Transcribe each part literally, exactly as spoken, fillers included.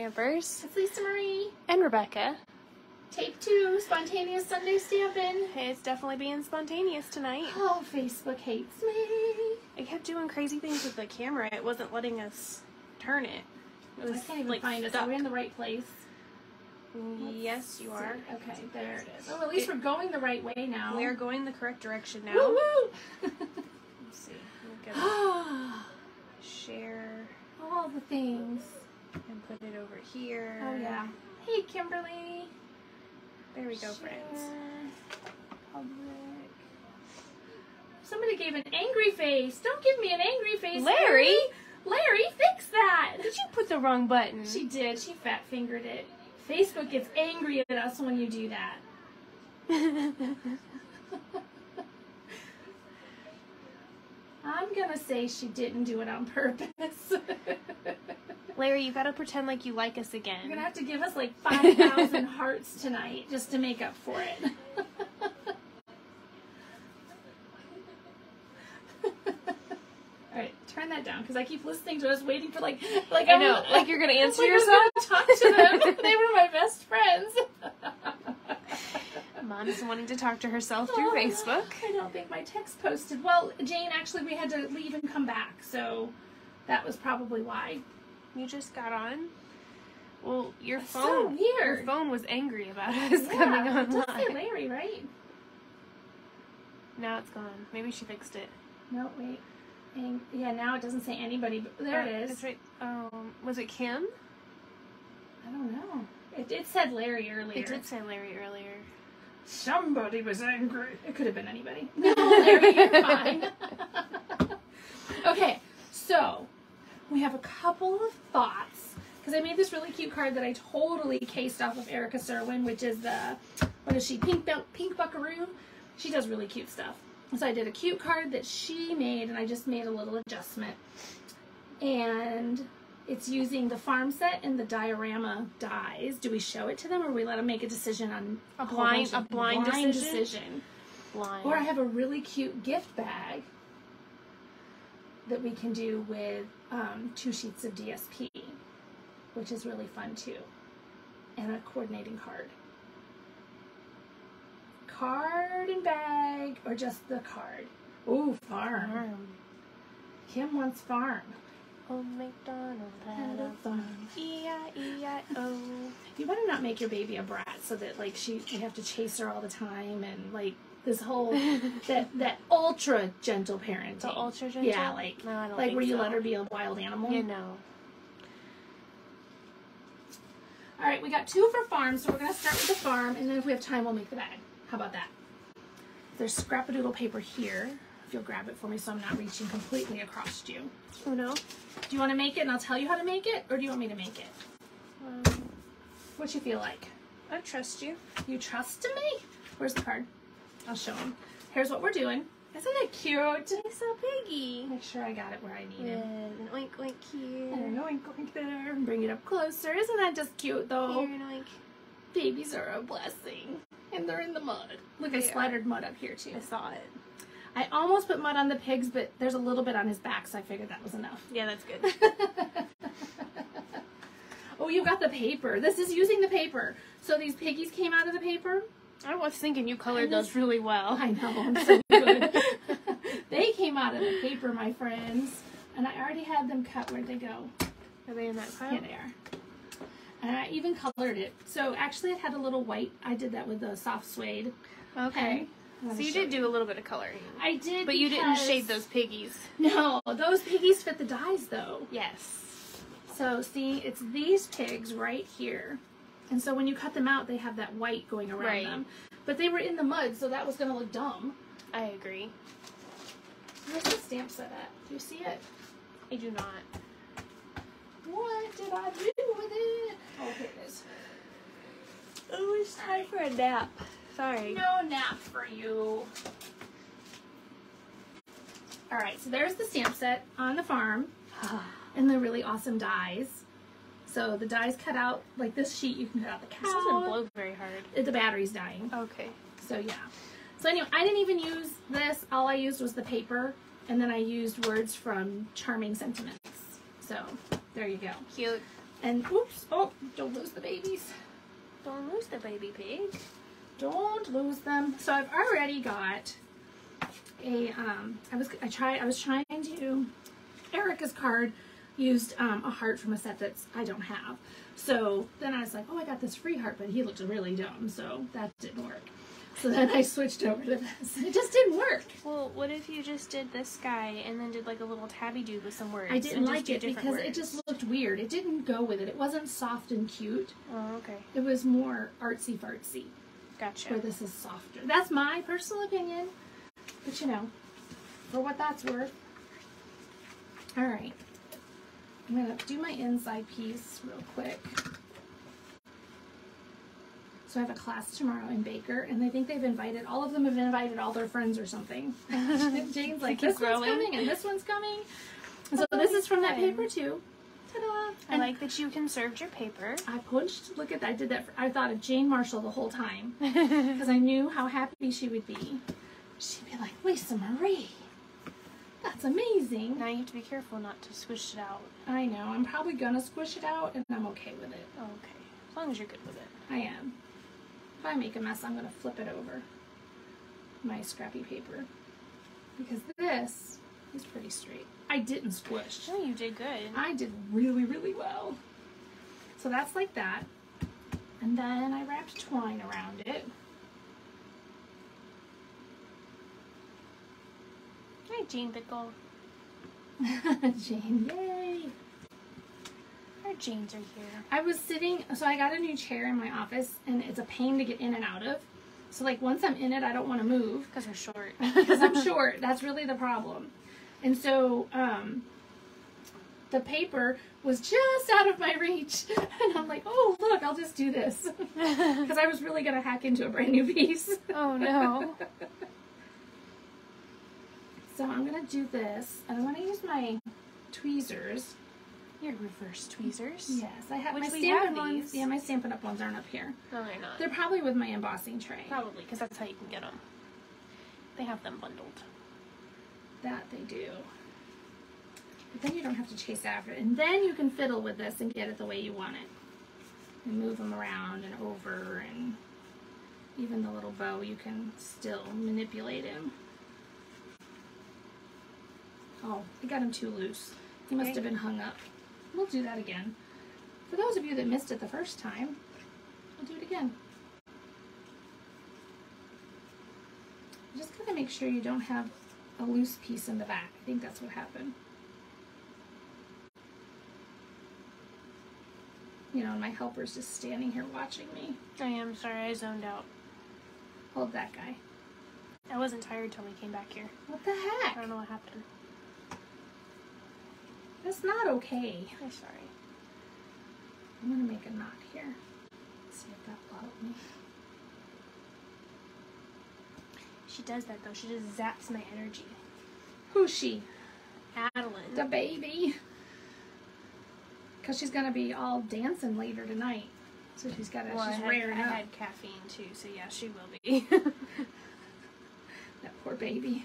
Stampers. It's Lisa Marie. And Rebecca. Take two, Spontaneous Sunday Stampin'. It's definitely being spontaneous tonight. Oh, Facebook hates me. It kept doing crazy things with the camera. It wasn't letting us turn it. It was, I can't even like, find stuck. Us. Are we in the right place? Let's yes, you are. See. Okay, there it is. Oh, at least it, we're going the right way now. We are going the correct direction now. Woo woo! Let's see. We'll get share all the things and put it over here. Oh yeah. Hey, Kimberly. There we go, share. Friends. Public. Somebody gave an angry face. Don't give me an angry face, Larry. Larry, fix that. Did you put the wrong button? She did. She fat fingered it. Facebook gets angry at us when you do that. I'm gonna say she didn't do it on purpose. Larry, you gotta pretend like you like us again. You're gonna have to give us like five thousand hearts tonight just to make up for it. Turn that down, because I keep listening to us, waiting for like, like I know, I'm, like you're gonna answer like yourself. I was gonna talk to them. They were my best friends. Mom is wanting to talk to herself through oh, Facebook. I don't think my text posted. Well, Jane, actually, we had to leave and come back, so that was probably why. You just got on. Well, your That's phone. So weird. Your phone was angry about us yeah, coming online. It does say Larry, right? Now it's gone. Maybe she fixed it. No, wait. And yeah, now it doesn't say anybody, but there uh, it is. It's right. Um, was it Kim? I don't know. It, it said Larry earlier. It did say Larry earlier. Somebody was angry. It could have been anybody. No, Larry, you're fine. Okay, so we have a couple of thoughts. Because I made this really cute card that I totally cased off of Erica Serwin, which is the, what is she, Pink, Pink Buckaroo? She does really cute stuff. So I did a cute card that she made, and I just made a little adjustment. And it's using the farm set and the diorama dies. Do we show it to them, or we let them make a decision on a blind, a blind, blind decision? decision? Blind. Or I have a really cute gift bag that we can do with um, two sheets of D S P, which is really fun too, and a coordinating card. Card and bag, or just the card? Ooh, farm. farm. Kim wants farm. Oh, McDonald had a farm. E I E I O. You better not make your baby a brat so that, like, she, you have to chase her all the time and, like, this whole, that, that ultra gentle parenting. The ultra gentle? Yeah, like, no, I don't like think where you so. Let her be a wild animal. You know. All right, we got two for farm, so we're going to start with the farm, and then if we have time, we'll make the bag. How about that? There's scrap-a-doodle paper here. If you'll grab it for me so I'm not reaching completely across you. Oh, no. Do you want to make it and I'll tell you how to make it, or do you want me to make it? Um, what you feel like? I trust you. You trust me? Where's the card? I'll show him. Here's what we're doing. Isn't it cute? It's so piggy. Make sure I got it where I need it. An oink, oink here. And an oink, oink there. Bring it up closer. Isn't that just cute, though? Here, an oink. Babies are a blessing. And they're in the mud. Look, they I splattered are. mud up here, too. I saw it. I almost put mud on the pigs, but there's a little bit on his back, so I figured that was enough. Yeah, that's good. Oh, you got the paper. This is using the paper. So these piggies came out of the paper. I was thinking you colored those really well. I know. I'm so good. They came out of the paper, my friends. And I already had them cut. Where'd they go? Are they in that pile? Yeah, they are. And I even colored it. So actually, it had a little white. I did that with the soft suede. Okay. So you did do a little bit of coloring. I did, but you didn't shade those piggies. No, those piggies fit the dyes, though. Yes. So see, it's these pigs right here, and so when you cut them out, they have that white going around right. them. But they were in the mud, so that was going to look dumb. I agree. Where's the stamp set at? Do you see it? I do not. What did I do with it? Oh, here it is. Oh, it's time for a nap. Sorry. No nap for you. All right, so there's the stamp set on the farm and the really awesome dies. So the dies cut out, like this sheet, you can cut out the cow. This doesn't blow very hard. The battery's dying. Okay. So, yeah. So, anyway, I didn't even use this. All I used was the paper, and then I used words from Charming Sentiments. So, there you go. Cute. And oops, oh, don't lose the babies. Don't lose the baby pig. Don't lose them. So I've already got a, um, I was, I tried, I was trying to, Erica's card used um, a heart from a set that I don't have. So then I was like, oh, I got this free heart, but he looked really dumb, so that didn't work. So then I switched over to this. It just didn't work. Well, what if you just did this guy and then did like a little tabby-do with some words? I didn't like it because words. It just looked weird. It didn't go with it. It wasn't soft and cute. Oh, okay. It was more artsy-fartsy. Gotcha. Where this is softer. That's my personal opinion. But you know, for what that's worth. All right. I'm going to do my inside piece real quick. So I have a class tomorrow in Baker, and I think they've invited, all of them have invited all their friends or something. Jane's like, this one's coming, and this one's coming. So this is from that paper, too. Ta-da! I like that you conserved your paper. I punched, look at that, I did that, for, I thought of Jane Marshall the whole time. Because I knew how happy she would be. She'd be like, Lisa Marie, that's amazing. Now you have to be careful not to squish it out. I know, I'm probably going to squish it out, and I'm okay with it. Oh, okay, as long as you're good with it. I am. If I make a mess, I'm going to flip it over my scrappy paper because this is pretty straight. I didn't squish. No, you did good. I did really, really well. So that's like that. And then I wrapped twine around it. Hi, Jane Bickle. Jane, yay. Our Janes are here. I was sitting, so I got a new chair in my office, and it's a pain to get in and out of. So, like, once I'm in it, I don't want to move. Because I'm short. Because I'm short. That's really the problem. And so, um, the paper was just out of my reach. And I'm like, oh, look, I'll just do this. Because I was really going to hack into a brand new piece. Oh, no. So, I'm going to do this. And I'm going to use my tweezers. Your reverse tweezers. Yes, I have Which my Stampin' ones. Yeah, my Stampin' Up ones aren't up here. No, they're not. They're probably with my embossing tray. Probably, because that's how you can get them. They have them bundled. That they do. But then you don't have to chase after it. And then you can fiddle with this and get it the way you want it. And move them around and over, and even the little bow, you can still manipulate him. Oh, I got him too loose. He must okay. have been hung up. We'll do that again. For those of you that missed it the first time, we'll do it again. You just gotta make sure you don't have a loose piece in the back. I think that's what happened. You know, and my helper's just standing here watching me. I am sorry, I zoned out. Hold that guy. I wasn't tired till we came back here. What the heck? I don't know what happened. That's not okay. I'm sorry. I'm going to make a knot here. Let's see if that will help me. She does that, though. She just zaps my energy. Who's she? Adeline. The baby. Because she's going to be all dancing later tonight. So she's got to, well, she's raring up. I had caffeine, too, so yeah, she will be. That poor baby.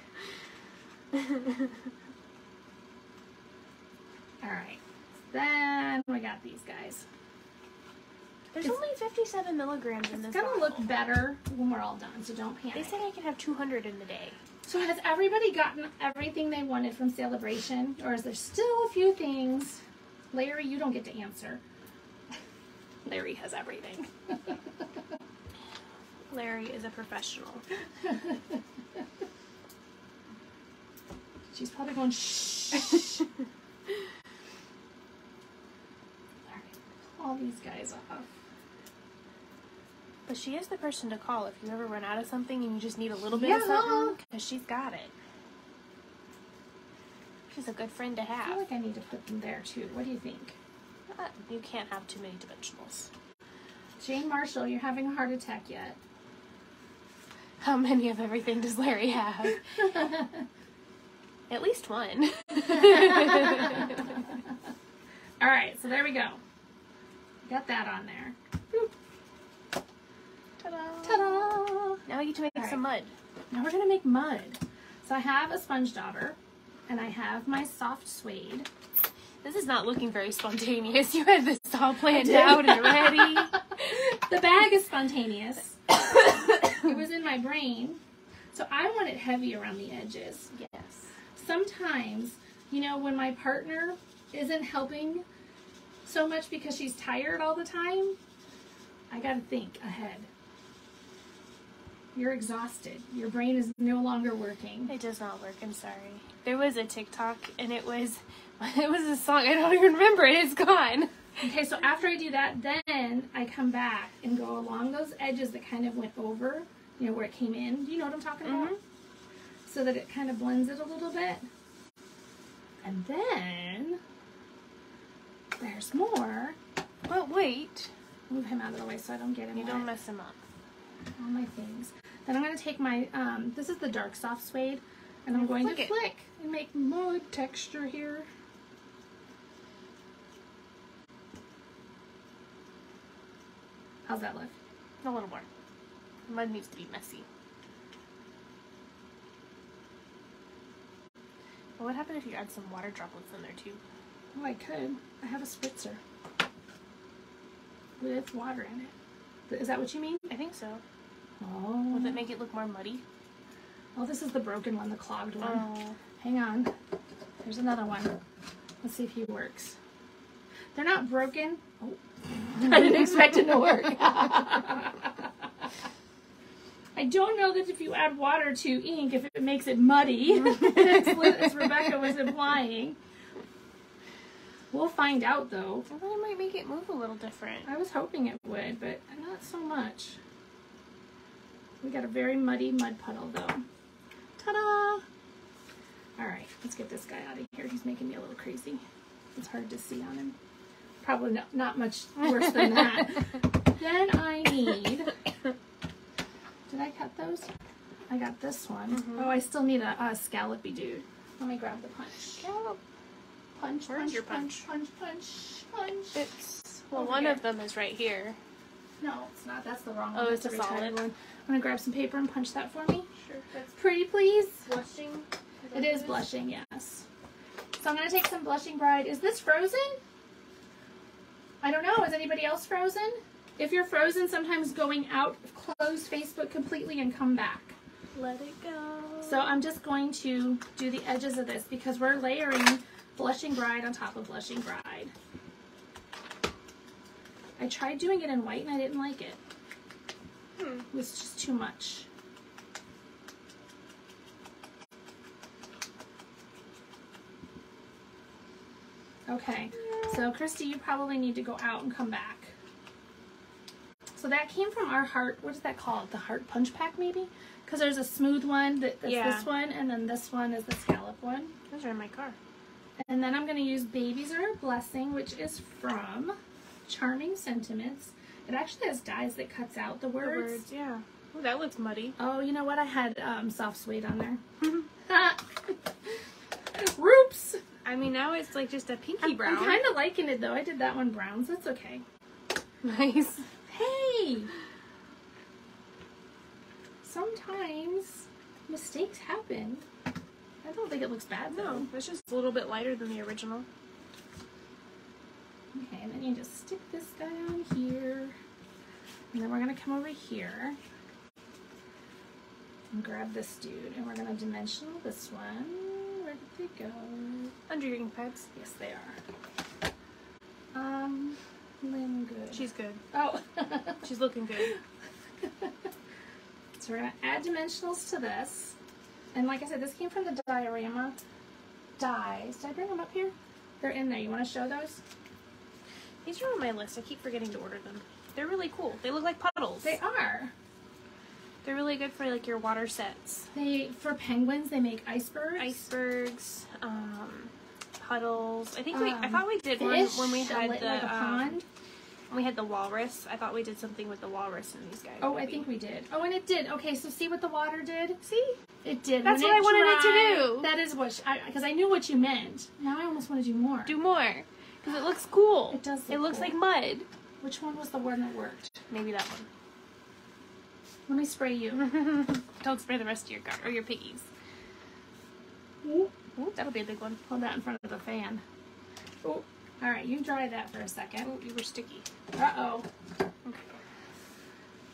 Alright, then we got these guys. There's it's, only fifty-seven milligrams in this bottle. It's going to look better when we're all done, so don't panic. They said I can have two hundred in the day. So has everybody gotten everything they wanted from Sale-A-Bration? Or is there still a few things? Larry, you don't get to answer. Larry has everything. Larry is a professional. She's probably going, shh. All these guys off. But she is the person to call if you ever run out of something and you just need a little bit yeah. of something, because she's got it. She's a good friend to have. I feel like I need to put them there too. What do you think? Uh, you can't have too many dimensionals. Jane Marshall, you're having a heart attack yet. How many of everything does Larry have? At least one. All right, so there we go. Got that on there. Ta-da! Ta-da! Now we get to make right. some mud. Now we're going to make mud. So I have a sponge dauber, and I have my soft suede, This is not looking very spontaneous. You had this all planned out and ready. The bag is spontaneous. It was in my brain. So I want it heavy around the edges. Yes. Sometimes, you know, when my partner isn't helping so much because she's tired all the time, I gotta think ahead. You're exhausted. Your brain is no longer working. It does not work. I'm sorry. There was a TikTok, and it was it was a song. I don't even remember it. It's gone. Okay, so after I do that, then I come back and go along those edges that kind of went over, you know, where it came in. Do you know what I'm talking mm-hmm. about? So that it kind of blends it a little bit. And then there's more. But wait. Move him out of the way so I don't get him You wet. Don't mess him up. All my things. Then I'm going to take my, um, this is the dark soft suede, and I'm going to flick and make more texture here. How's that look? A little more. The mud needs to be messy. Well, what happened if you add some water droplets in there too? Oh, I could. I have a spritzer with water in it. Is that what you mean? I think so. Oh. Will that make it look more muddy? Oh, this is the broken one, the clogged one. Oh. Hang on. There's another one. Let's see if he works. They're not broken. Oh. I didn't expect it to work. I don't know that if you add water to ink, if it makes it muddy, as Rebecca was implying. We'll find out, though. I thought it might make it move a little different. I was hoping it would, but not so much. We got a very muddy mud puddle, though. Ta-da! All right, let's get this guy out of here. He's making me a little crazy. It's hard to see on him. Probably no, not much worse than that. Then I need... Did I cut those? I got this one. Mm-hmm. Oh, I still need a, a scallopy dude. Let me grab the punch. Scallop. Punch, Where's punch, your punch, punch, punch, punch, punch. It's, well, Over one here. of them is right here. No, it's not. That's the wrong one. Oh, it's That's a solid one. I'm going to grab some paper and punch that for me. Sure. That's pretty, please. Blushing. It is blushing, yes. So I'm going to take some Blushing Bride. Is this frozen? I don't know. Is anybody else frozen? If you're frozen, sometimes going out, close Facebook completely and come back. Let it go. So I'm just going to do the edges of this because we're layering Blushing Bride on top of Blushing Bride. I tried doing it in white and I didn't like it. Hmm. It was just too much. Okay, so Christy, you probably need to go out and come back. So that came from our heart, what is that called? The heart punch pack, maybe? Because there's a smooth one that, that's yeah. this one, and then this one is the scallop one. Those are in my car. And then I'm going to use Babies Are a Blessing, which is from Charming Sentiments. It actually has dies that cuts out the words. The words, yeah. Oh, that looks muddy. Oh, you know what? I had um, soft suede on there. Oops! I mean, now it's like just a pinky I'm, brown. I'm kind of liking it, though. I did that one brown, so it's okay. Nice. Hey! Sometimes mistakes happen. I don't think it looks bad, though. No, it's just a little bit lighter than the original. Okay, and then you just stick this guy on here. And then we're going to come over here and grab this dude. And we're going to dimensional this one. Where did they go? Under your ink pads. Yes, they are. Um, Lynn Good. She's good. Oh. She's looking good. So we're going to add dimensionals to this. And like I said, this came from the Diorama Dies. Did I bring them up here? They're in there. You want to show those? These are on my list. I keep forgetting to order them. They're really cool. They look like puddles. They are. They're really good for like your water sets. They for penguins. They make icebergs. Icebergs, um, puddles. I think um, we. I thought we did one when we had the like pond. Um, We had the walrus. I thought we did something with the walrus and these guys. Oh, maybe. I think we did. Oh, and it did. Okay, so see what the water did? See? It did. That's when what I dried, wanted it to do. That is what, because I, I knew what you meant. Now I almost want to do more. Do more. Because it looks cool. It does look It looks cool. like mud. Which one was the one that worked? Maybe that one. Let me spray you. Don't spray the rest of your car, or your piggies. Ooh. Ooh, that'll be a big one. Hold that in front of the fan. Oh. All right, you dry that for a second. Oh, you were sticky. Uh-oh. Okay.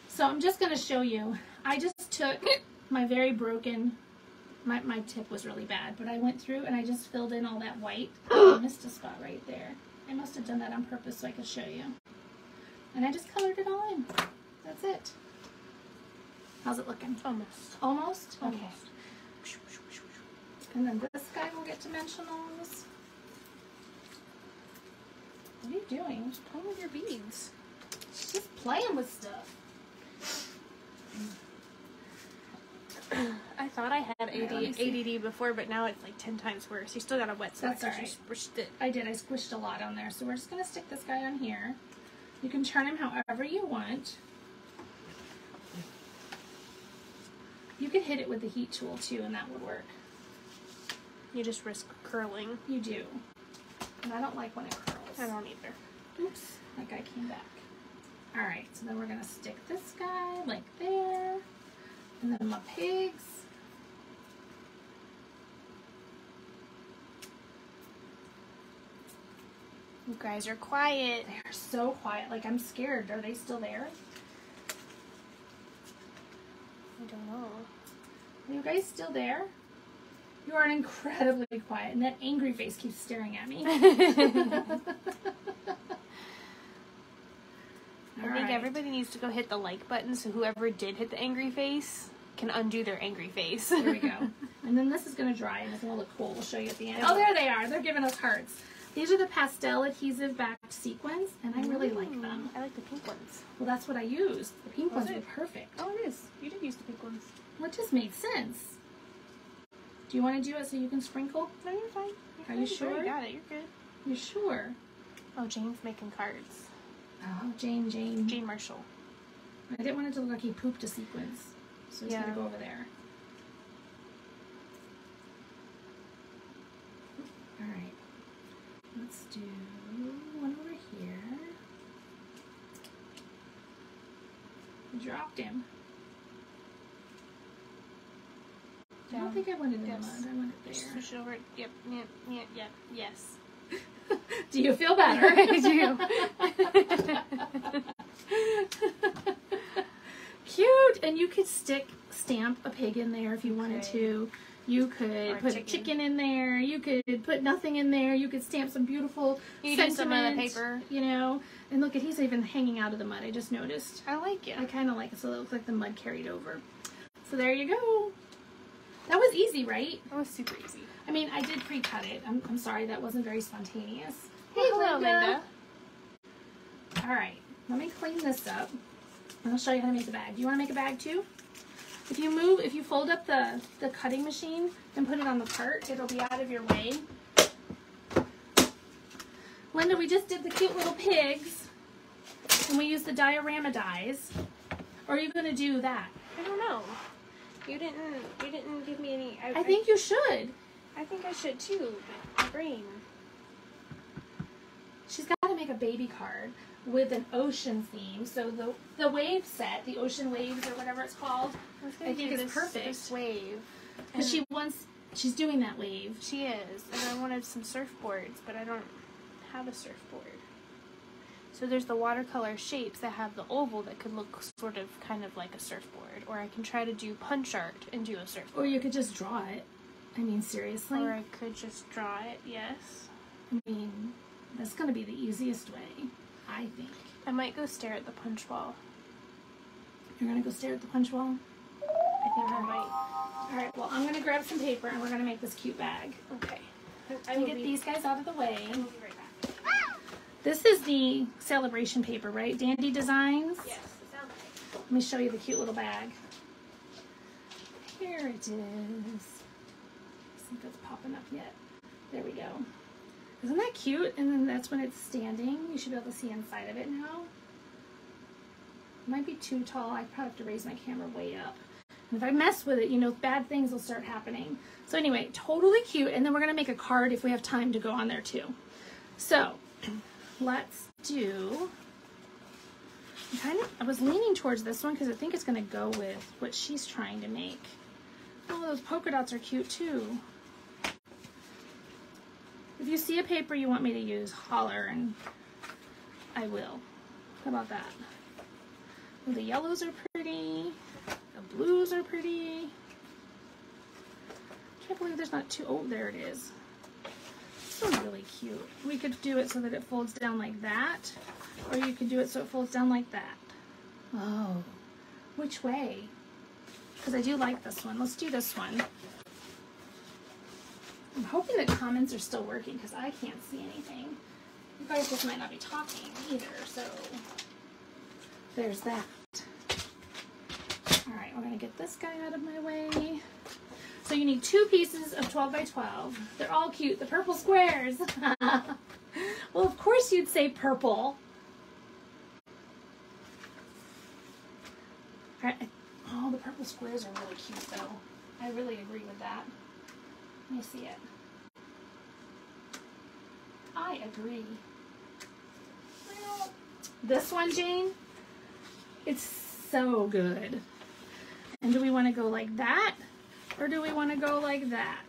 So I'm just going to show you. I just took my very broken, my, my tip was really bad, but I went through and I just filled in all that white. I missed a spot right there. I must have done that on purpose so I could show you. And I just colored it all in. That's it. How's it looking? Almost. Almost? Okay. Almost. And then this guy will get dimensionals. What are you doing? Just playing with your beads. She's just playing with stuff. I thought I had A D, right, A D D before, but now it's like ten times worse. You still got a wet spot. That's all right. You squished it. I did. I squished a lot on there. So we're just going to stick this guy on here. You can turn him however you want. You could hit it with the heat tool too, and that would work. You just risk curling. You do. And I don't like when it curls. I don't either. Oops, that guy came back. All right, so then we're going to stick this guy like there. And then my pigs. You guys are quiet. They are so quiet. Like, I'm scared. Are they still there? I don't know. Are you guys still there? You are incredibly quiet, and that angry face keeps staring at me. I All think right. everybody needs to go hit the like button, so whoever did hit the angry face can undo their angry face. There we go. And then this is going to dry, and it's going to look cool. We'll show you at the end. Oh, there they are. They're giving us hearts. These are the pastel adhesive backed sequins, and I really Ooh, like them. I like the pink ones. Well, that's what I used. The pink was ones it? were perfect. Oh, it is. You did use the pink ones. Well, it just made sense. Do you want to do it so you can sprinkle? No, you're fine. You're Are you sure? You got it. You're good. You sure? Oh, Jane's making cards. Oh, Jane, Jane. Jane Marshall. I didn't want it to look like he pooped a sequence. So he's yeah. going to go over there. All right. Let's do one over here. I dropped him. I don't think I wanted yes. the mud. I wanted there. Switch it over. Yep, yep, yep, yep. Yes. Do you feel better? I do. Cute. And you could stick, stamp a pig in there if you wanted okay. to. You could or put a chicken. a chicken in there. You could put nothing in there. You could stamp some beautiful you sentiment. You some on the paper. You know. And look, at he's even hanging out of the mud. I just noticed. I like it. I kind of like it. So it looks like the mud carried over. So there you go. That was easy, right? That was super easy. I mean, I did pre-cut it. I'm, I'm sorry, that wasn't very spontaneous. Hey, hello, Linda. All right, let me clean this up. I'll show you how to make a bag. Do you want to make a bag too? If you move, if you fold up the, the cutting machine and put it on the cart, it'll be out of your way. Linda, we just did the cute little pigs, and we used the diorama dies. Or are you going to do that? I don't know. You didn't. You didn't give me any. I, I think I, you should. I think I should too. But my brain. She's got to make a baby card with an ocean theme. So the the wave set, the ocean waves or whatever it's called, I, I think is perfect. This wave. Because she wants. She's doing that wave. She is. And I wanted some surfboards, but I don't have a surfboard. So there's the watercolor shapes that have the oval that could look sort of kind of like a surfboard. Or I can try to do punch art and do a surfboard. Or you could just draw it. I mean, seriously. Or I could just draw it, yes. I mean, that's going to be the easiest way, I think. I might go stare at the punch wall. You're going to go stare at the punch wall? I think I might. All right, well, I'm going to grab some paper and we're going to make this cute bag. Okay. I will get these guys out of the way. I will be right back. This is the Sale-A-Bration paper, right? Dandy Designs? Yes, it sounds like. Let me show you the cute little bag. Here it is. I think that's popping up yet. There we go. Isn't that cute? And then that's when it's standing. You should be able to see inside of it now. It might be too tall. I probably have to raise my camera way up. And if I mess with it, you know, bad things will start happening. So anyway, totally cute. And then we're going to make a card if we have time to go on there too. So... Let's do, I'm kind of, I was leaning towards this one because I think it's going to go with what she's trying to make. Oh, those polka dots are cute too. If you see a paper you want me to use, holler and I will. How about that? Well, the yellows are pretty. The blues are pretty. I can't believe there's not two. Oh, there it is. This one's really cute. We could do it so that it folds down like that, or you could do it so it folds down like that. Oh, which way? Because I do like this one. Let's do this one. I'm hoping that comments are still working because I can't see anything. You guys just might not be talking either, so there's that. All right, we're going to get this guy out of my way. So you need two pieces of twelve by twelve. They're all cute. The purple squares. Well, of course you'd say purple. All right. Oh, the purple squares are really cute, though. I really agree with that. Let me see it. I agree. Well, this one, Jane, it's so good. And do we want to go like that, or do we want to go like that?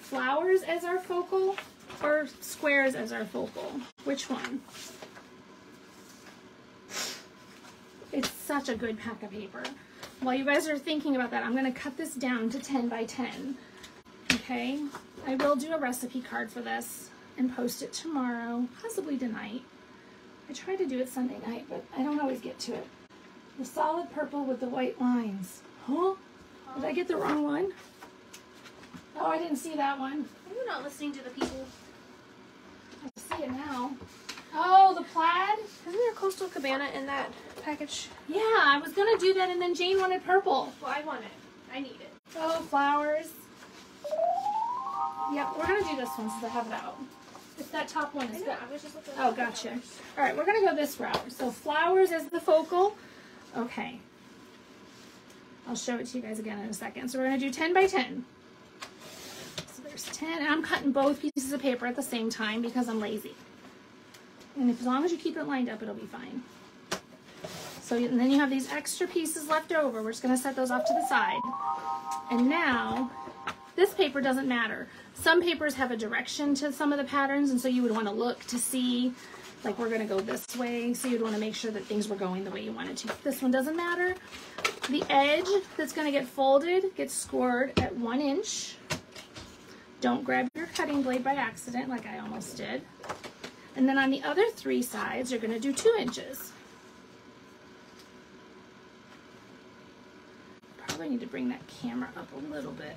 Flowers as our focal, or squares as our focal? Which one? It's such a good pack of paper. While you guys are thinking about that, I'm going to cut this down to ten by ten. Okay, I will do a recipe card for this and post it tomorrow, possibly tonight. I try to do it Sunday night, but I don't always get to it. The solid purple with the white lines. Huh? Did I get the wrong one? Oh, I didn't see that one. Are you not listening to the people? I see it now. Oh, the plaid? Isn't there a Coastal Cabana in that package? Yeah, I was going to do that, and then Jane wanted purple. Well, I want it. I need it. Oh, flowers. Yeah, we're going to do this one since I have it out. It's that top one. Is I know. I was just looking at oh, gotcha. Flowers. All right, we're going to go this route. So flowers as the focal. Okay. I'll show it to you guys again in a second. So we're going to do ten by ten. So there's ten, and I'm cutting both pieces of paper at the same time because I'm lazy. And if, as long as you keep it lined up, it'll be fine. So and then you have these extra pieces left over. We're just going to set those off to the side. And now, this paper doesn't matter. Some papers have a direction to some of the patterns, and so you would want to look to see, like we're going to go this way, so you'd want to make sure that things were going the way you wanted to. This one doesn't matter. The edge that's going to get folded gets scored at one inch. Don't grab your cutting blade by accident like I almost did. And then on the other three sides, you're going to do two inches. Probably need to bring that camera up a little bit.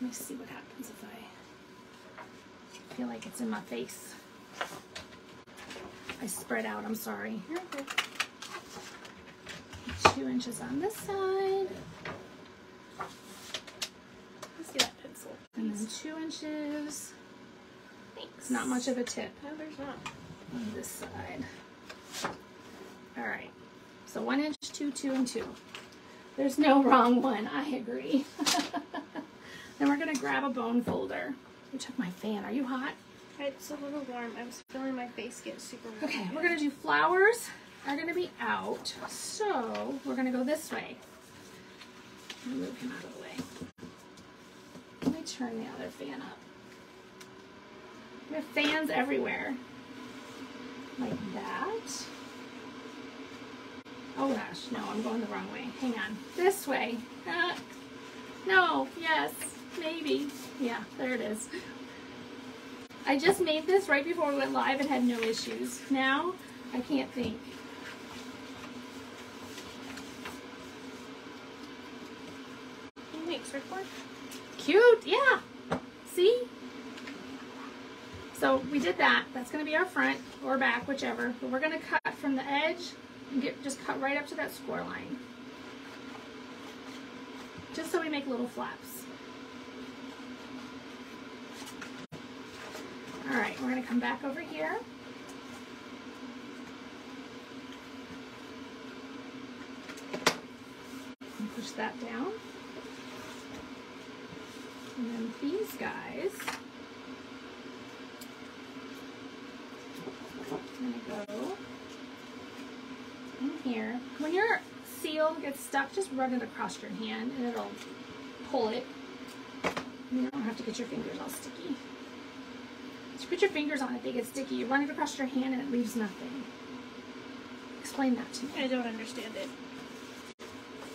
Let me see what happens if I feel like it's in my face. I spread out, I'm sorry. You're okay. Two inches on this side. Let's get that pencil. And then two inches. Thanks. Not much of a tip. No, there's not. On this side. All right. So one inch, two, two, and two. There's no wrong one. I agree. Then we're going to grab a bone folder. You took my fan. Are you hot? It's a little warm. I was feeling my face get super warm. Okay. We're going to do flowers are going to be out. So we're going to go this way. I'm going to move him out of the way. Let me turn the other fan up. We have fans everywhere. Like that. Oh gosh, no, I'm going the wrong way. Hang on. This way. Uh, no, yes, maybe. Yeah, there it is. I just made this right before we went live and had no issues. Now, I can't think. Can you make surfboard? Cute, yeah. See? So we did that. That's going to be our front or back, whichever. But we're going to cut from the edge and get, just cut right up to that score line. Just so we make little flaps. All right, we're going to come back over here. And push that down. And then these guys. I'm going to go in here. When your seal gets stuck, just rub it across your hand and it'll pull it. And you don't have to get your fingers all sticky. If you put your fingers on it, they get sticky. You run it across your hand and it leaves nothing. Explain that to me. I don't understand it.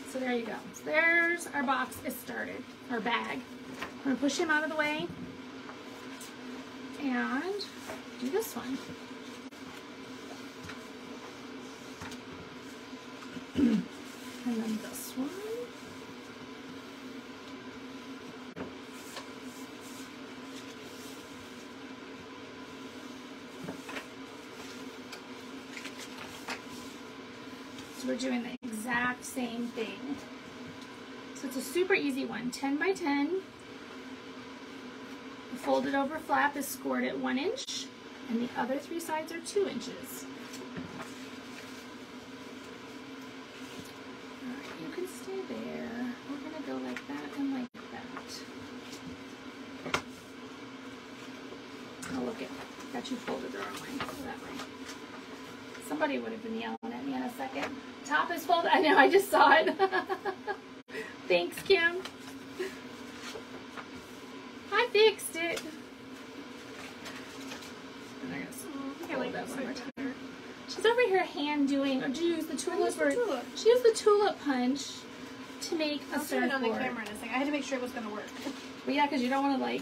So there you go. So there's our box is started, our bag. I'm going to push him out of the way and do this one. And then this one. So we're doing the exact same thing. So it's a super easy one. ten by ten. The folded over flap is scored at one inch, and the other three sides are two inches. Would have been yelling at me in a second. Top is folded. I know, I just saw it. Thanks, Kim. I fixed it. And I guess I fold like that one more time. She's over here hand doing. Did you use the tulip? She used the tulip punch to make a I'll surfboard. I'll turn it on the camera in a second. I had to make sure it was going to work. Well, yeah, because you don't want to like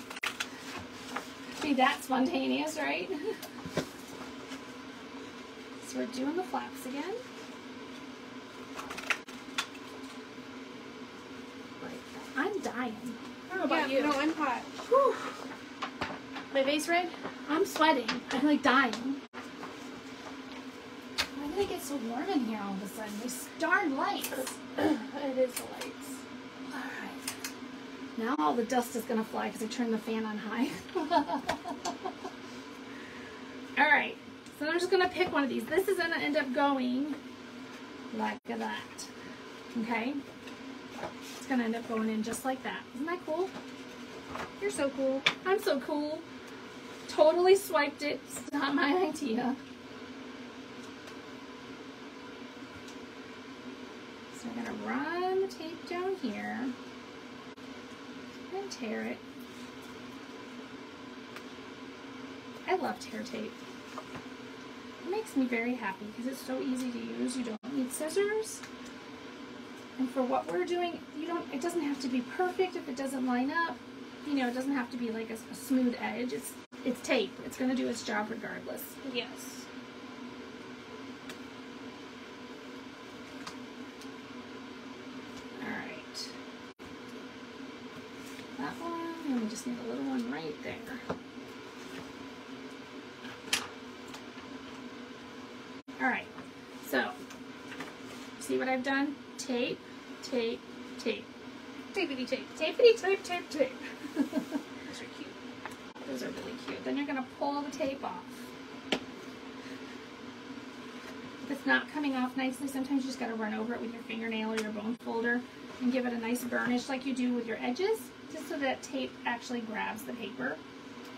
be that spontaneous, right? So we're doing the flaps again, like that. I'm dying. I don't know about yeah, you. No, I'm hot. Whew. My face red? I'm sweating. I'm like dying. Why did it get so warm in here all of a sudden? These darn lights. It is the lights. All right. Now all the dust is gonna fly because I turned the fan on high. All right. So I'm just going to pick one of these. This is going to end up going like that. Okay? It's going to end up going in just like that. Isn't that cool? You're so cool. I'm so cool. Totally swiped it. It's not my idea. So I'm going to run the tape down here and tear it. I love tear tape. It makes me very happy because it's so easy to use. You don't need scissors, and for what we're doing, you don't. It doesn't have to be perfect if it doesn't line up. You know, it doesn't have to be like a, a smooth edge. It's it's tape. It's going to do its job regardless. Yes. All right. That one, and we just need a little one right there. Alright, so, see what I've done? Tape, tape, tape. Tapity tape. Tapity tape, tape, tape. Those are cute. Those are really cute. Then you're going to pull the tape off. If it's not coming off nicely, sometimes you just got to run over it with your fingernail or your bone folder and give it a nice burnish like you do with your edges, just so that tape actually grabs the paper.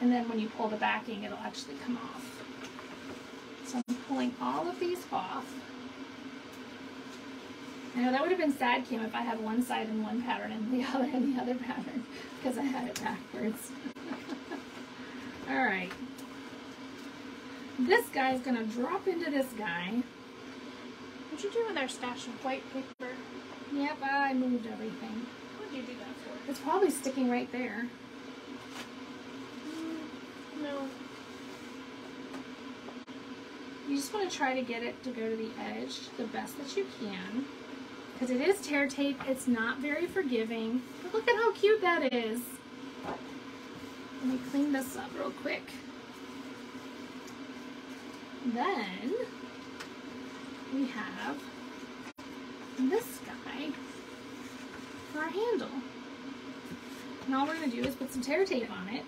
And then when you pull the backing, it'll actually come off. So I'm pulling all of these off. I know that would have been sad, Kim, if I had one side in one pattern and the other in the other pattern, because I had it backwards. All right. This guy's going to drop into this guy. What you doing there, stash of white paper? Yep, I moved everything. What did you do that for? It's probably sticking right there. Mm, no. You just want to try to get it to go to the edge the best that you can, because it is tear tape. It's not very forgiving, but look at how cute that is. Let me clean this up real quick. Then we have this guy for our handle. And all we're going to do is put some tear tape on it.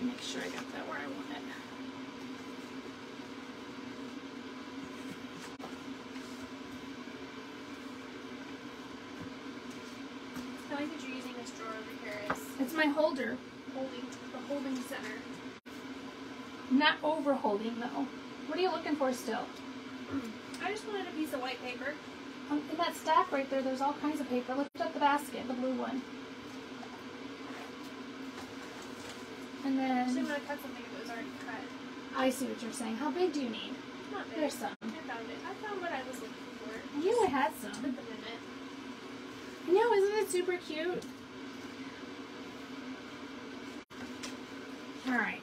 Make sure I got that where I want it. I like that you're using this drawer over here. It's, it's my holder. Holding, the holding center. Not over holding though. What are you looking for still? I just wanted a piece of white paper. Um, in that stack right there, there's all kinds of paper. Lift up the basket, the blue one. And then... Actually, when I cut something, it was already cut. I see what you're saying. How big do you need? Not big. There's some. I found it. I found what I was looking for. You just had some. Put them in it. I know, isn't it super cute? Alright.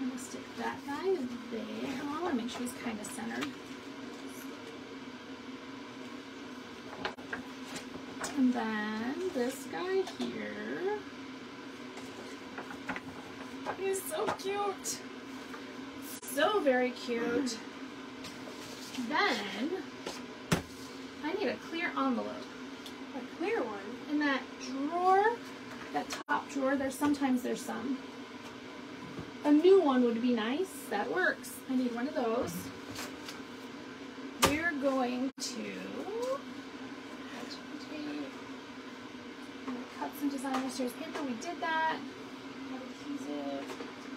I'm going to stick that guy there. I want to make sure he's kind of centered. And then this guy here. He's so cute. So very cute. Then I need a clear envelope. A clear one. In that drawer, that top drawer, there's sometimes there's some. A new one would be nice. That works. I need one of those. We're going to cut some design yesterday paper. We did that. Adhesive.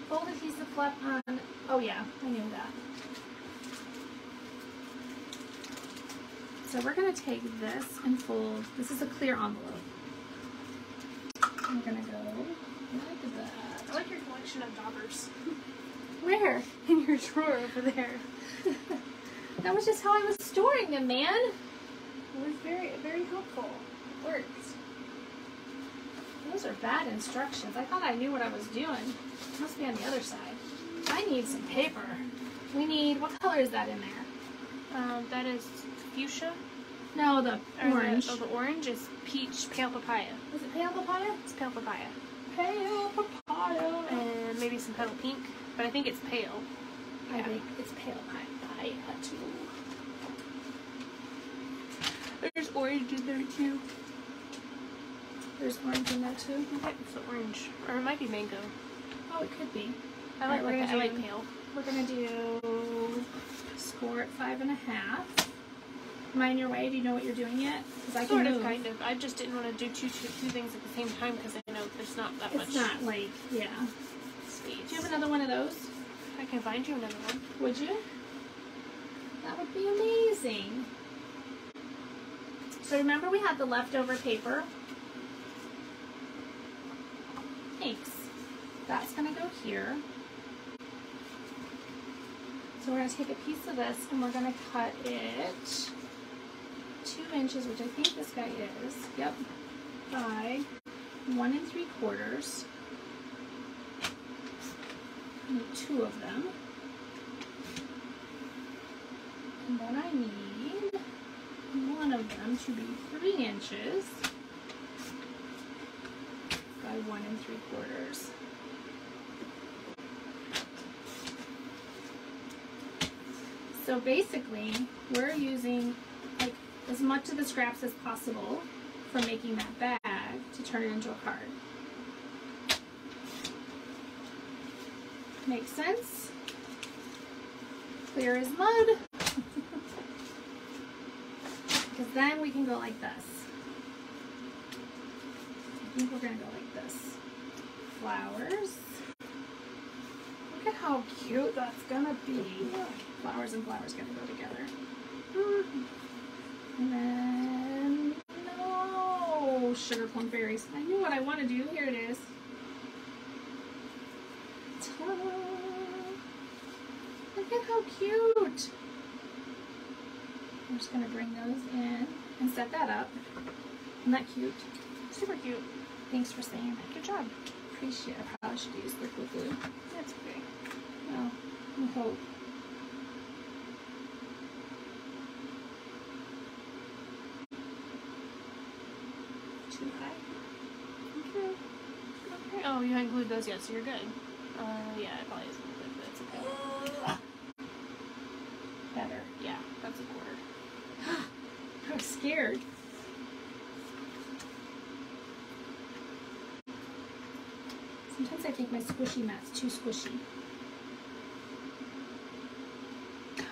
Fold adhesive flap on. Oh yeah, I knew that. So we're going to take this and fold. This is a clear envelope. I'm going to go like that. I like your collection of daubers. Where? In your drawer over there. That was just how I was storing them, man. It was very, very helpful. It worked. Those are bad instructions. I thought I knew what I was doing. Must be on the other side. I need some paper. We need, what color is that in there? Um, that is fuchsia. No, the or orange. The, oh, the orange is peach pale papaya. Is it pale papaya? It's pale papaya. Pale papaya. And maybe some petal pink, but I think it's pale. Yeah. I think it's pale papaya too. There's orange in there too. There's orange in that too. I think it's orange. Or it might be mango. Oh, it could be. I like, right, I like pale. We're going to do score at five and a half. Mind your way? Do you know what you're doing yet? I sort can of, move. kind of. I just didn't want to do two, two, two things at the same time because I know there's not that it's much. It's not like, yeah. Space. Do you have another one of those? I can find you another one. Would you? That would be amazing. So remember we had the leftover paper. Thanks. That's going to go here. So we're going to take a piece of this and we're going to cut it two inches, which I think this guy is, yep, by one and three quarters. I need two of them. And then I need one of them to be three inches. One and three quarters. So basically, we're using like as much of the scraps as possible for making that bag to turn it into a card. Makes sense? Clear as mud. Because then we can go like this. I think we're going to go like this. Flowers. Look at how cute that's going to be. Flowers and flowers going to go together. And then, no, sugar plum berries. I knew what I want to do. Here it is. Ta-da. Look at how cute. I'm just going to bring those in and set that up. Isn't that cute? Super cute. Thanks for saying that. Good job. Appreciate it. I probably should use liquid glue. That's okay. Well, I hope. Too high? Okay. Okay. Oh, you haven't glued those yet, so you're good. Uh, yeah, I probably isn't good, but it's okay. Better. Yeah, that's a quarter. I was scared. Sometimes I think my squishy mat's too squishy.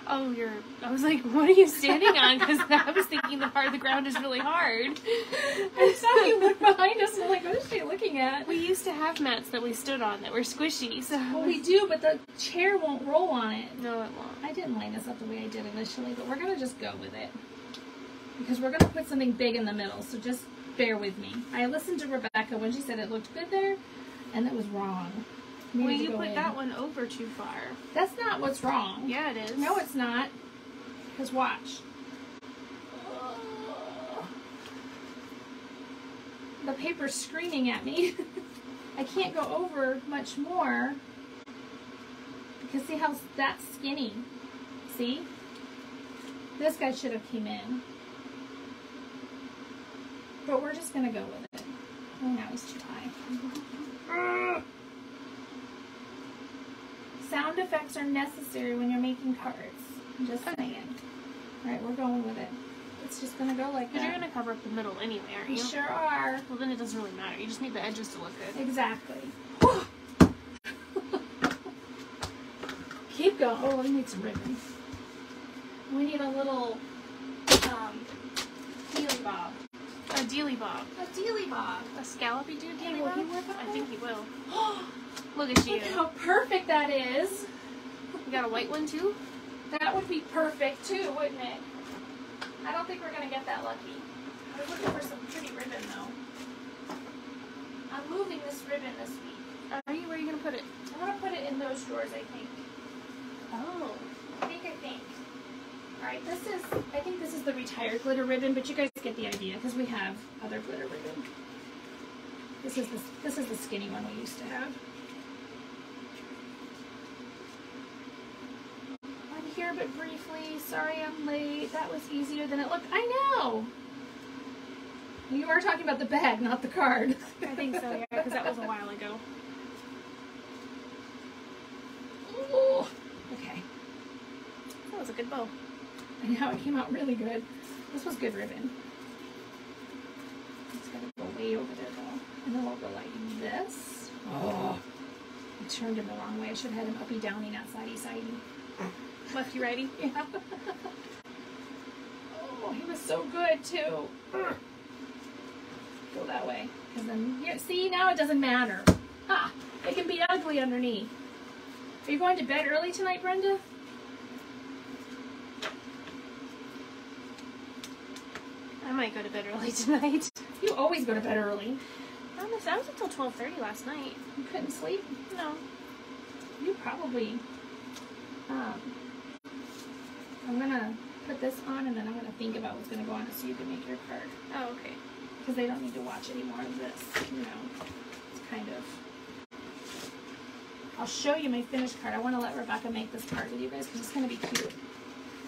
Oh, you're... I was like, what are you standing on? Because I was thinking the part of the ground is really hard. I saw you look behind us and I'm like, what is she looking at? We used to have mats that we stood on that were squishy. So well, we do, but the chair won't roll on it. No, it won't. I didn't line this up the way I did initially, but we're going to just go with it. because we're going to put something big in the middle, so just bear with me. I listened to Rebecca when she said it looked good there, and that was wrong. We well, you put in. that one over too far. That's not what's wrong. Yeah, it is. No, it's not. Because watch. The paper's screaming at me. I can't go over much more. Because see how that's skinny. See? This guy should have came in. But we're just going to go with it. Oh, now he's too high. Sound effects are necessary when you're making cards. I'm just saying. Alright, we're going with it. It's just going to go like that. But you're going to cover up the middle anyway, aren't you? You sure are. Well, then it doesn't really matter. You just need the edges to look good. Exactly. Keep going. Oh, we need some ribbon. We need a little um, dealy bob. A dealy bob. A dealy bob. A scallopy do dealy bob? Will he work on I think he will. Look at you. Look how perfect that is. You got a white one too? That would be perfect too, wouldn't it? I don't think we're going to get that lucky. I was looking for some pretty ribbon though. I'm moving this ribbon this week. Are you? Where are you going to put it? I'm going to put it in those drawers, I think. Oh. I think, I think. Alright, this is, I think this is the retired glitter ribbon, but you guys get the idea because we have other glitter ribbon. This is, the, this is the skinny one we used to have. I'm here but briefly. Sorry I'm late. That was easier than it looked. I know! You are talking about the bag, not the card. I think so, yeah, because that was a while ago. Ooh, okay. That was a good bow. And how it came out really good. This was good ribbon. It's gotta go way over there though. And then we'll go like this. Oh. I turned him the wrong way. I should have had him uppy downy, not sidey sidey. Lefty righty? Yeah. Oh, he was so good too. Go that way. Because then here, see, now it doesn't matter. Ah, it can be ugly underneath. Are you going to bed early tonight, Brenda? I might go to bed early tonight. You always go to bed early. I was up until twelve thirty last night. You couldn't sleep? No. You probably... Um, I'm going to put this on and then I'm going to think about what's going to go on it so you can make your card. Oh, okay. Because they don't need to watch any more of this, you know. It's kind of... I'll show you my finished card. I want to let Rebecca make this card with you guys because it's going to be cute.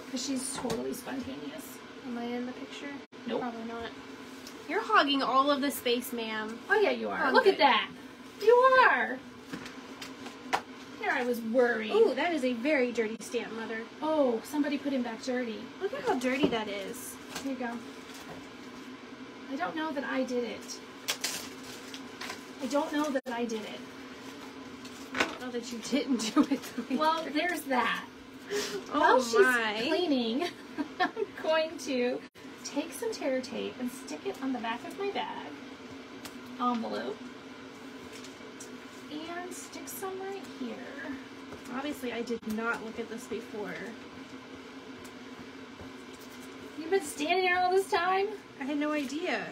Because she's totally spontaneous. Am I in the picture? Nope. Probably not. You're hogging all of the space, ma'am. Oh, yeah, you are. Oh, look good. At that. You are. There, I was worried. Oh, that is a very dirty stamp, Mother. Oh, somebody put him back dirty. Look at how dirty that is. Here you go. I don't know that I did it. I don't know that I did it. I don't know that you didn't do it. Either. Well, there's that. Oh, While my. she's cleaning, I'm going to take some tear tape and stick it on the back of my bag, envelope, and stick some right here. Obviously, I did not look at this before. You've been standing here all this time? I had no idea.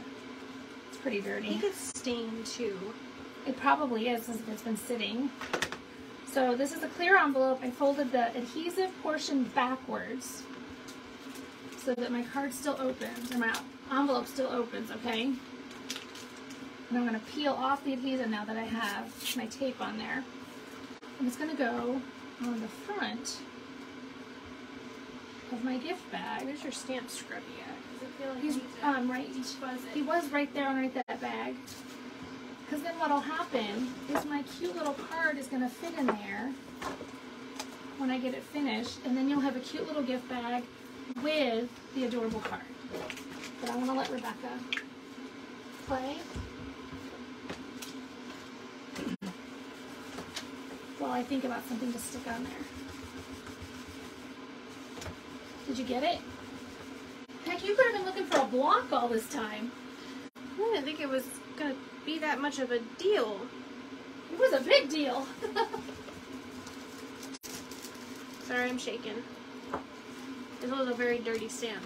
It's pretty dirty. I think it's stained, too. It probably is since it's been sitting. So this is a clear envelope. I folded the adhesive portion backwards so that my card still opens, or my envelope still opens, okay? And I'm going to peel off the adhesive now that I have my tape on there. And it's going to go on the front of my gift bag. Where's your stamp scrubby at? I feel like he's, um, right, he was right there underneath that bag. Because then what'll happen is my cute little card is going to fit in there when I get it finished, and then you'll have a cute little gift bag with the adorable card. But I want to let Rebecca play while I think about something to stick on there. Did you get it? Heck, you could have been looking for a block all this time. I didn't think it was going to be that much of a deal. It was a big deal. Sorry, I'm shaking. This was a very dirty stamp.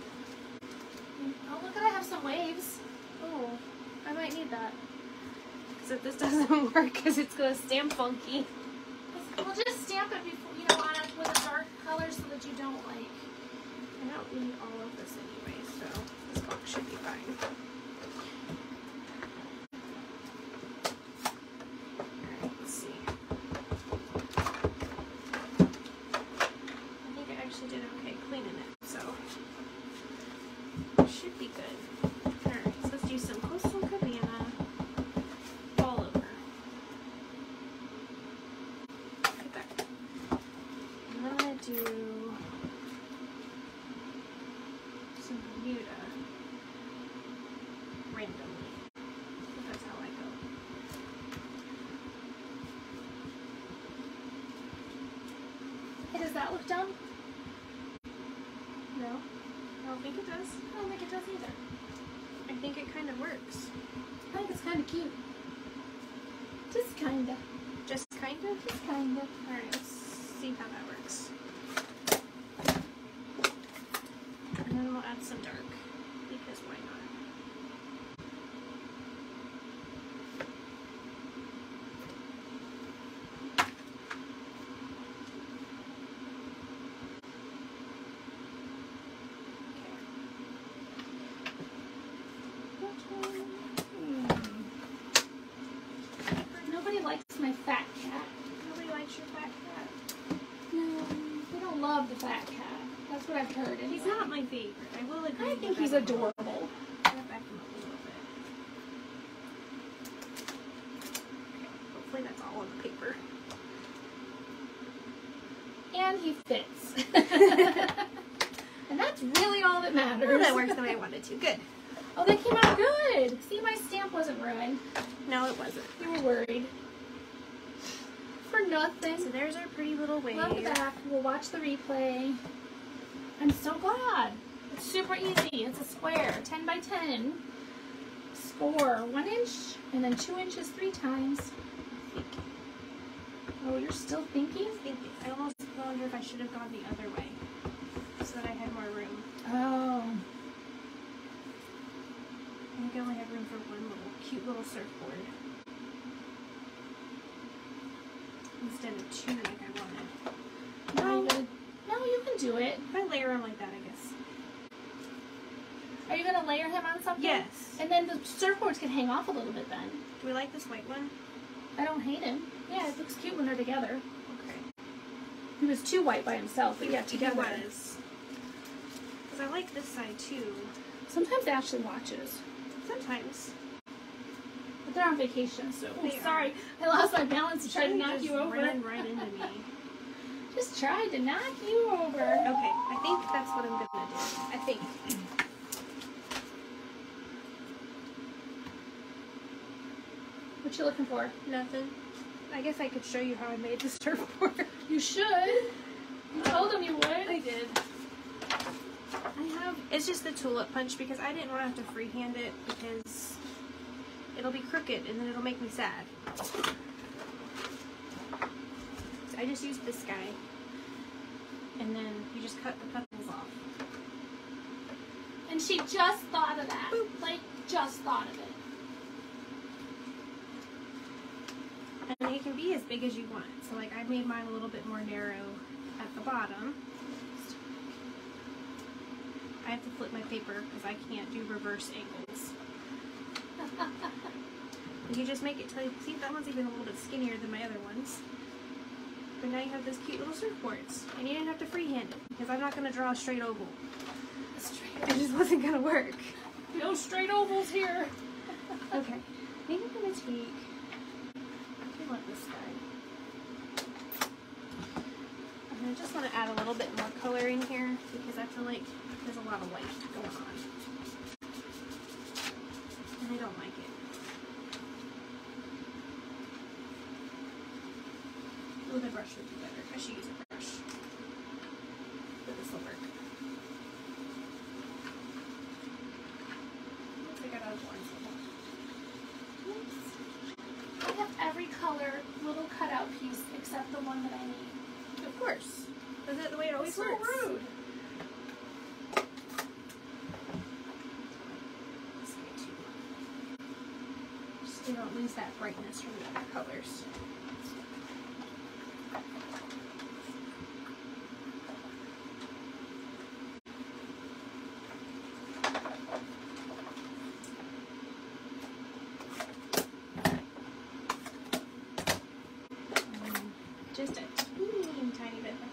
Oh, look at I have some waves. Oh, I might need that. Because if this doesn't work, because it's going to stamp funky. We'll just stamp it before, you know, on a, with a dark color so that you don't like. I don't need all of this anyway, so this box should be fine. Does that look dumb? No, I don't think it does. I don't think it does either. I think it kind of works. I think it's kind of cute. Just kind of. Just kind of? Just kind of. All right, let's see how that works. And then we'll add some dark, because why not? Adorable. Back him up a little bit. Okay, hopefully that's all on the paper. And he fits. And that's really all that matters. Well, that works the way I wanted to. Good. Oh, they came out good. See, my stamp wasn't ruined. No, it wasn't. You were worried. For nothing. So there's our pretty little wave. Love the back. We'll watch the replay. I'm so glad. It's super easy. It's a square, ten by ten, score one inch, and then two inches three times. Thinking. Oh, you're still thinking? Thinking. I almost wonder if I should have gone the other way, so that I had more room. Oh. I think I only had room for one little cute little surfboard instead of two like I wanted. No, no, you can do it. If I layer them like that, I guess. Are you going to layer him on something? Yes. And then the surfboards can hang off a little bit then. Do we like this white one? I don't hate him. Yeah, it looks cute when they're together. Okay. He was too white by himself, but yeah, together. He was. Because I like this side too. Sometimes Ashley watches. Sometimes. But they're on vacation, so. Oh, sorry. Are. I lost my balance to try to knock you over. Ran right into me. Just tried to knock you over. Okay, I think that's what I'm going to do. I think. What you looking for? Nothing. I guess I could show you how I made this surfboard. You should. You told them you would. I did. I have. It's just the tulip punch because I didn't want to have to freehand it because it'll be crooked and then it'll make me sad. So I just used this guy, and then you just cut the petals off. And she just thought of that. Boop. Like just thought of it. And it can be as big as you want. So, like, I made mine a little bit more narrow at the bottom. I have to flip my paper because I can't do reverse angles. You just make it till you see that one's even a little bit skinnier than my other ones. But now you have this cute little surfboards, and you didn't have to freehand it because I'm not going to draw a straight oval. A straight oval. It just wasn't going to work. No straight ovals here. Okay, I think I'm going to take. Let this guy. And I just want to add a little bit more color in here because I feel like there's a lot of white going on. And I don't like it. With a brush would be better. I should use a brush. But this will work. Let's take out orange one. Oops. I have every color little cutout piece except the one that I need. Of course. Is that the way it always works? So rude. so we don't lose that brightness from the other colors.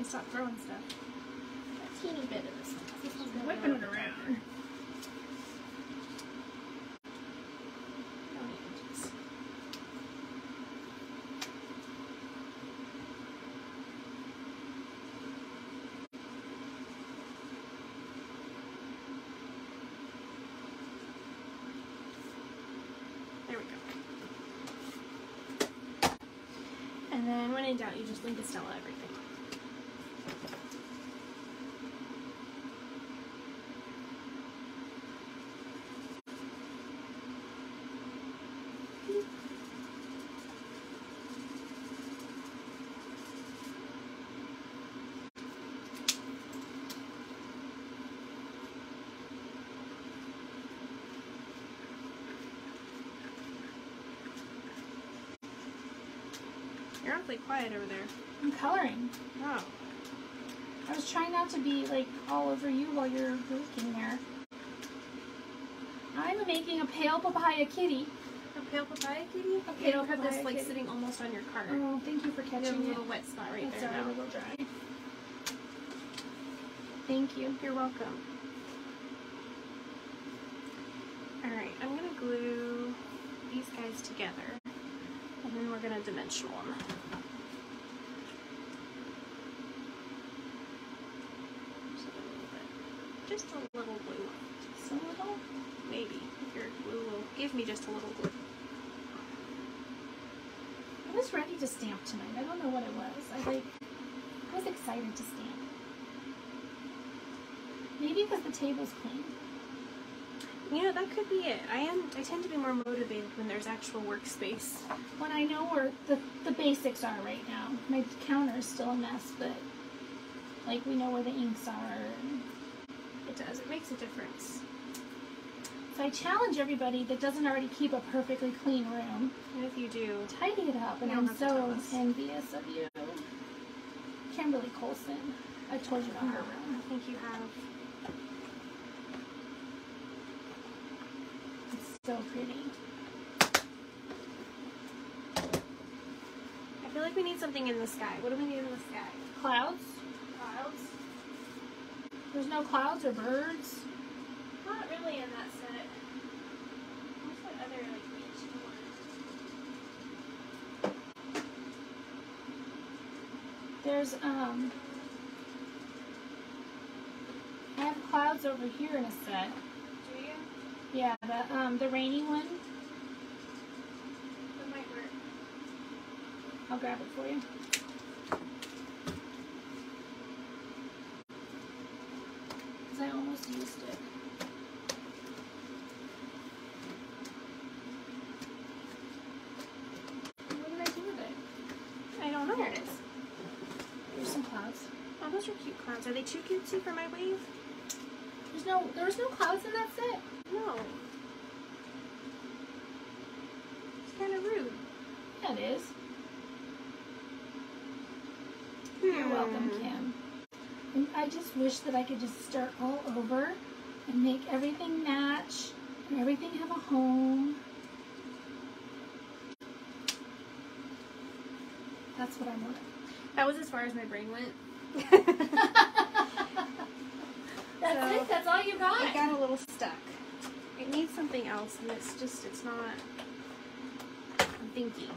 Stop throwing stuff. A teeny bit of this. This is whipping it around. There we go. And then when in doubt, you just leave the Stella everything. You're awfully quiet over there. I'm coloring. Oh. I was trying not to be, like, all over you while you're looking there. I'm making a pale papaya kitty. A pale papaya kitty? Okay, you don't have this, like, kitty sitting almost on your card. Oh, thank you for catching it. You have a little it. wet spot right it's there now. It's a little dry. Thank you. You're welcome. Alright, I'm going to glue these guys together. And then we're going to dimensional them. Just a little bit. Just a little glue. Just a little? Maybe. If your glue will give me just a little glue. I was ready to stamp tonight. I don't know what it was. I like, I was excited to stamp. Maybe because the table's clean. You know, that could be it. I am. I tend to be more motivated when there's actual workspace. When I know where the, the basics are right now. My counter is still a mess, but like we know where the inks are. It does. It makes a difference. So I challenge everybody that doesn't already keep a perfectly clean room. And if you do, tidy it up. And I'm so envious of you. Kimberly Colson. I told you about her room. I think you have. So pretty. I feel like we need something in the sky. What do we need in the sky? Clouds? Clouds? There's no clouds or birds? Not really in that set. What's that other, like, beach one? There's, um... I have clouds over here in a set. Yeah, the, um, the rainy one. That might work. I'll grab it for you. Because I almost used it. What did I do with it? I don't know. There it is. There's some clouds. Oh, those are cute clouds. Are they too cutesy for my wave? There's no, there was no clouds in that set. No. It's kind of rude. Yeah, it is. Hmm. You're welcome, Kim. And I just wish that I could just start all over and make everything match and everything have a home. That's what I wanted. That was as far as my brain went. That's so it? That's all you got? It got a little stuck. It needs something else, and it's just, it's not, I'm thinking.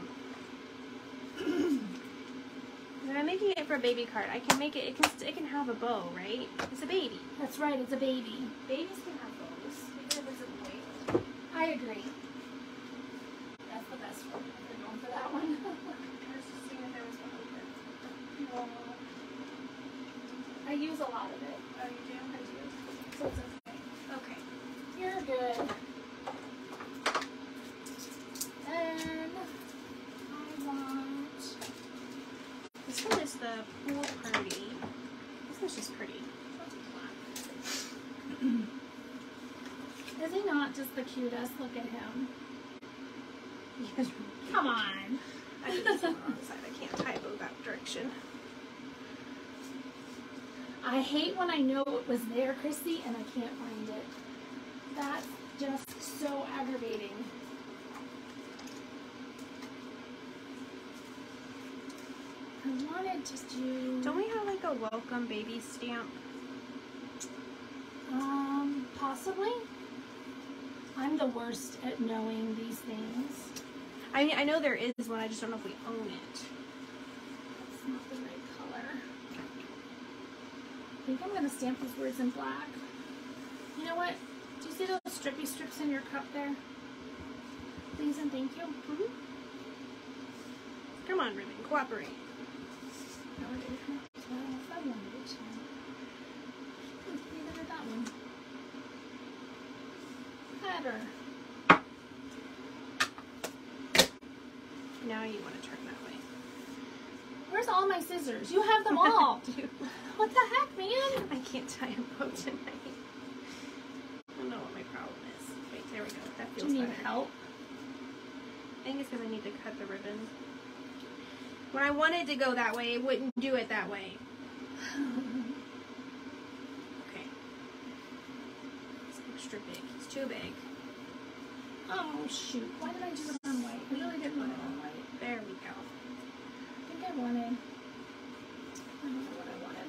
I'm making it for a baby card. I can make it, it can, it can have a bow, right? It's a baby. That's right, it's a baby. Babies can have bows. Even if it's a boy. I agree. That's the best one. I've been going for that one. I was just seeing if there was one over there. I use a lot of it. Oh, you do? I do. So it's okay. Okay. You're good. Then I want... This one is the pool party. This one's just pretty. Is he not just the cutest? Look at him. Come on. I think it's on the wrong side. I can't typo that direction. I hate when I know it was there, Christy, and I can't find it. That's just so aggravating. I wanted to do... Don't we have like a welcome baby stamp? Um, possibly. I'm the worst at knowing these things. I mean, I know there is one, I just don't know if we own it. That's not the right color. I think I'm gonna stamp these words in black. You know what? Do you see those strippy strips in your cup there? Please and thank you. Mm-hmm. Come on, Ruben, cooperate. No, I didn't come up with that one, did you? Neither did that one. Better. Now you want to turn that way. Where's all my scissors? You have them all. What the heck, man? I can't tie them up tonight. I don't know what my problem is. Wait, there we go. That feels better. Do you need help? I think it's because I need to cut the ribbon. When I wanted to go that way, it wouldn't do it that way. Okay. It's extra big. It's too big. Oh, shoot. Why did I do it on white? I really didn't want it on white. There we go. I think I wanted... I don't know what I wanted.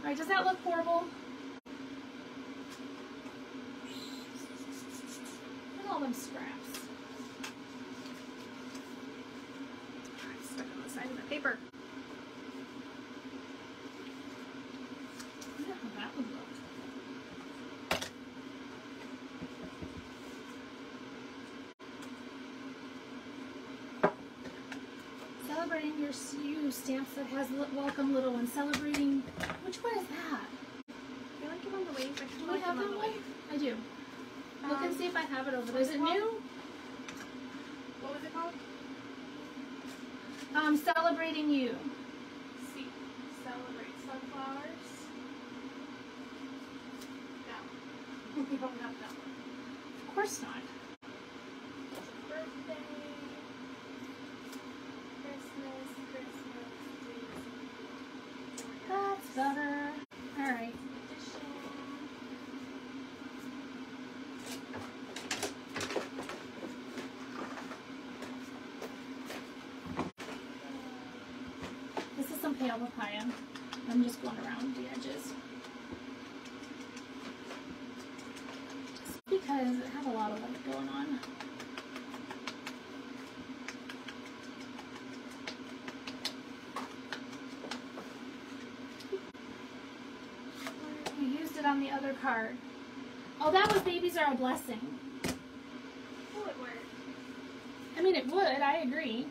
Alright, does that look horrible? Look at all them scraps. It's stuck on the side of the paper. I wonder how that would look. Celebrating your you stamps that has welcome little one. Celebrating, which one is that? I feel like I'm on the wave. I do I have that one? I do. Um, Look and see if I have it over there. Is it new? What was it called? Um, celebrating you. See, celebrate sunflowers. No, we don't have that one. Of course not. Butter. All right. This is some pale papaya. I'm just going around the edges. Just because I have a lot of light going on. On the other card. Oh, that was babies are a blessing. It would work. I mean, it would. I agree.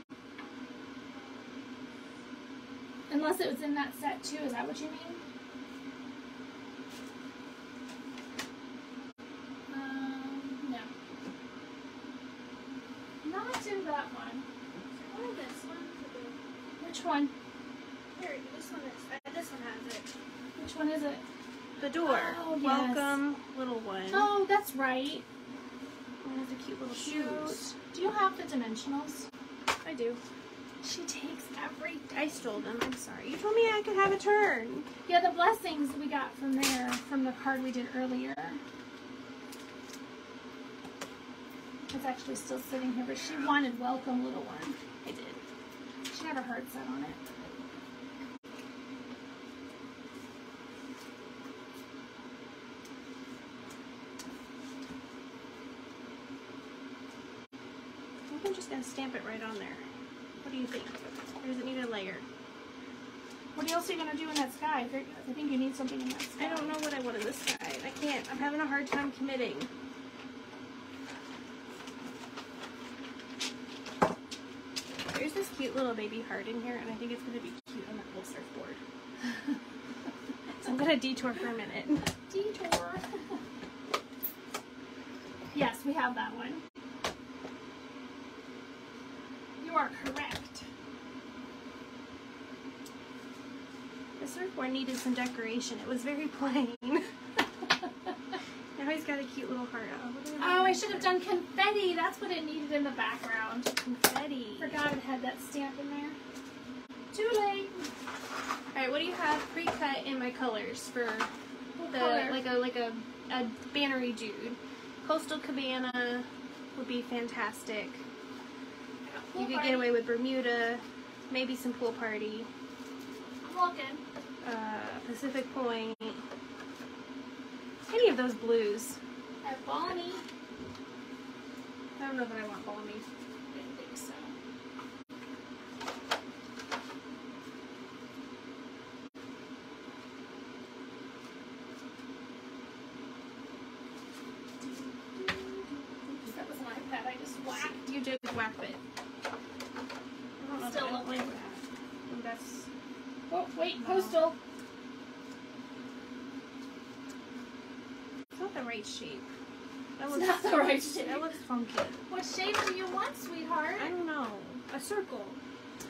Unless it was in that set too. Is that what you mean? Um, no. Not in that one. Or this one. Which one? Here, this one is. This one has it. Which one is it? The door. Oh, welcome, yes. Little one. Oh, that's right. One of the cute little shoes. Do you have the dimensionals? I do. She takes every... I stole them. I'm sorry. You told me I could have a turn. Yeah, the blessings we got from there, from the card we did earlier. It's actually still sitting here, but she wanted welcome, little one. I did. She had a heart set on it. And stamp it right on there. What do you think? Or does it need a layer? What else are you going to do in that sky? I think you need something in that sky. I don't know what I want in this sky. I can't. I'm having a hard time committing. There's this cute little baby heart in here, and I think it's going to be cute on that little surfboard. So I'm going to detour for a minute. Detour. Yes, we have that one. You are correct. The surfboard needed some decoration. It was very plain. Now I Eli's got a cute little heart out. Oh, I should have done confetti. That's what it needed in the background. Confetti. Forgot it had that stamp in there. Too late. All right, what do you have pre-cut in my colors for what the color? like a like a a bannery dude? Coastal Cabana would be fantastic. You could party. Get away with Bermuda, maybe some pool party. I'm looking. Uh, Pacific Point. Any of those blues. I have balmy. I don't know that I want balmy. I didn't think so. That was my pet. I just whacked. You did whack it. I don't Still lovely. That. That's. Oh wait, no. Postal. Right shape. That looks not the right shape. That looks funky. What shape do you want, sweetheart? I don't know. A circle.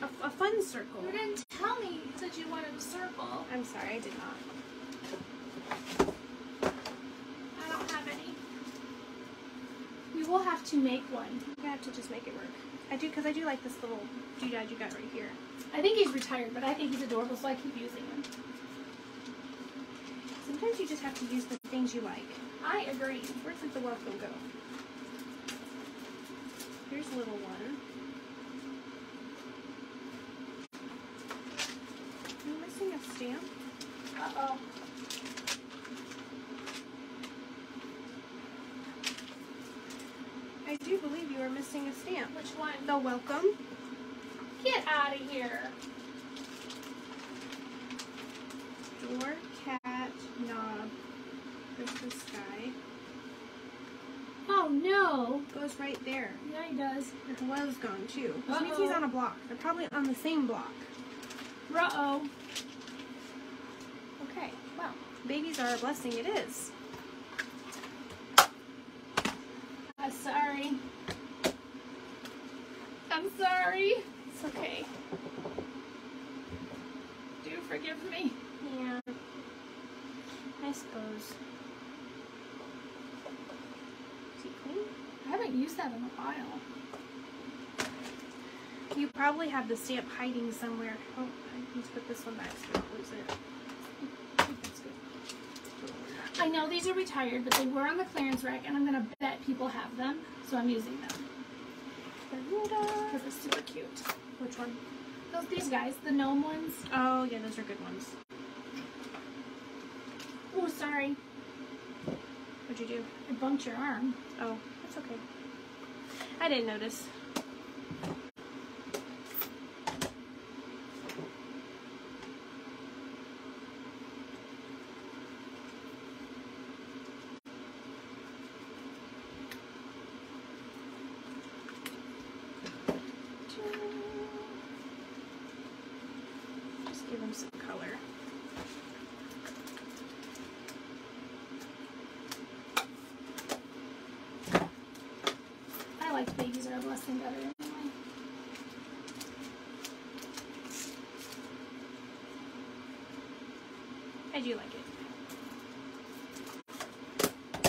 A, a fun circle. You didn't tell me that you wanted a circle. I'm sorry, I did not. I don't have any. We will have to make one. I have to just make it work. I do, because I do like this little doodad you got right here. I think he's retired, but I think he's adorable, so I keep using him. Sometimes you just have to use the things you like. I agree. Where did the welcome go? Here's a little one. Am I missing a stamp? Uh-oh. I do believe you are missing a stamp. Which one? The welcome. Get out of here. Door, cat, knob. There's the sky. Oh no! Goes right there. Yeah, he does. The one's gone too. Which uh-oh. means he's on a block. They're probably on the same block. Uh-oh. Okay, well, babies are a blessing. It is. I'm sorry. I'm sorry. It's okay. Do forgive me. Yeah. I suppose. I haven't used that in a while. You probably have the stamp hiding somewhere. Oh, I need to put this one back so I don't lose it. That's good. I know these are retired, but they were on the clearance rack, and I'm going to bet people have them, so I'm using them. Because they're super cute. Which one? Those, these guys, the gnome ones. Oh, yeah, those are good ones. Oh, sorry. What'd you do? I bumped your arm. Oh, that's okay. I didn't notice. Just give him some color. Babies are a blessing better anyway. I do like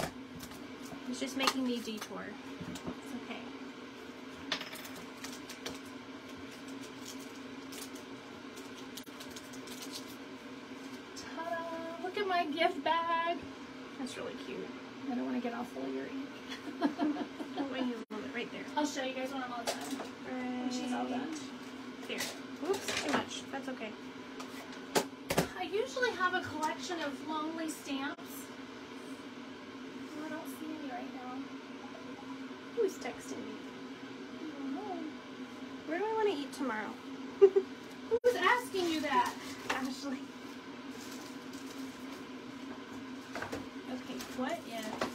it. It's just making me detour. It's okay. Ta-da! Look at my gift bag. That's really cute. I don't want to get all full of your ink. Right there. I'll show you guys when I'm all done. Right. When she's all done. There. Oops, too much. That's okay. I usually have a collection of lonely stamps. Oh, I don't see any right now. Who's texting me? I don't know. Where do I want to eat tomorrow? Who's asking you that? Ashley. Okay, what if...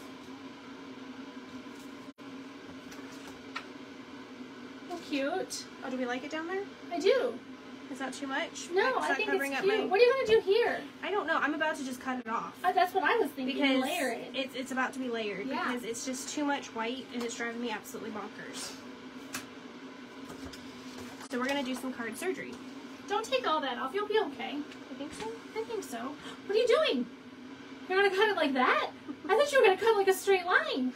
Cute. Oh, do we like it down there? I do. Is that too much? No, I think it's cute. My... What are you going to do here? I don't know. I'm about to just cut it off. Oh, that's what I was thinking. Because layer it. It's, it's about to be layered. Yeah. Because it's just too much white and it's driving me absolutely bonkers. So we're going to do some card surgery. Don't take all that off. You'll be okay. I think so. I think so. What are you doing? You're going to cut it like that? I thought you were going to cut like a straight line.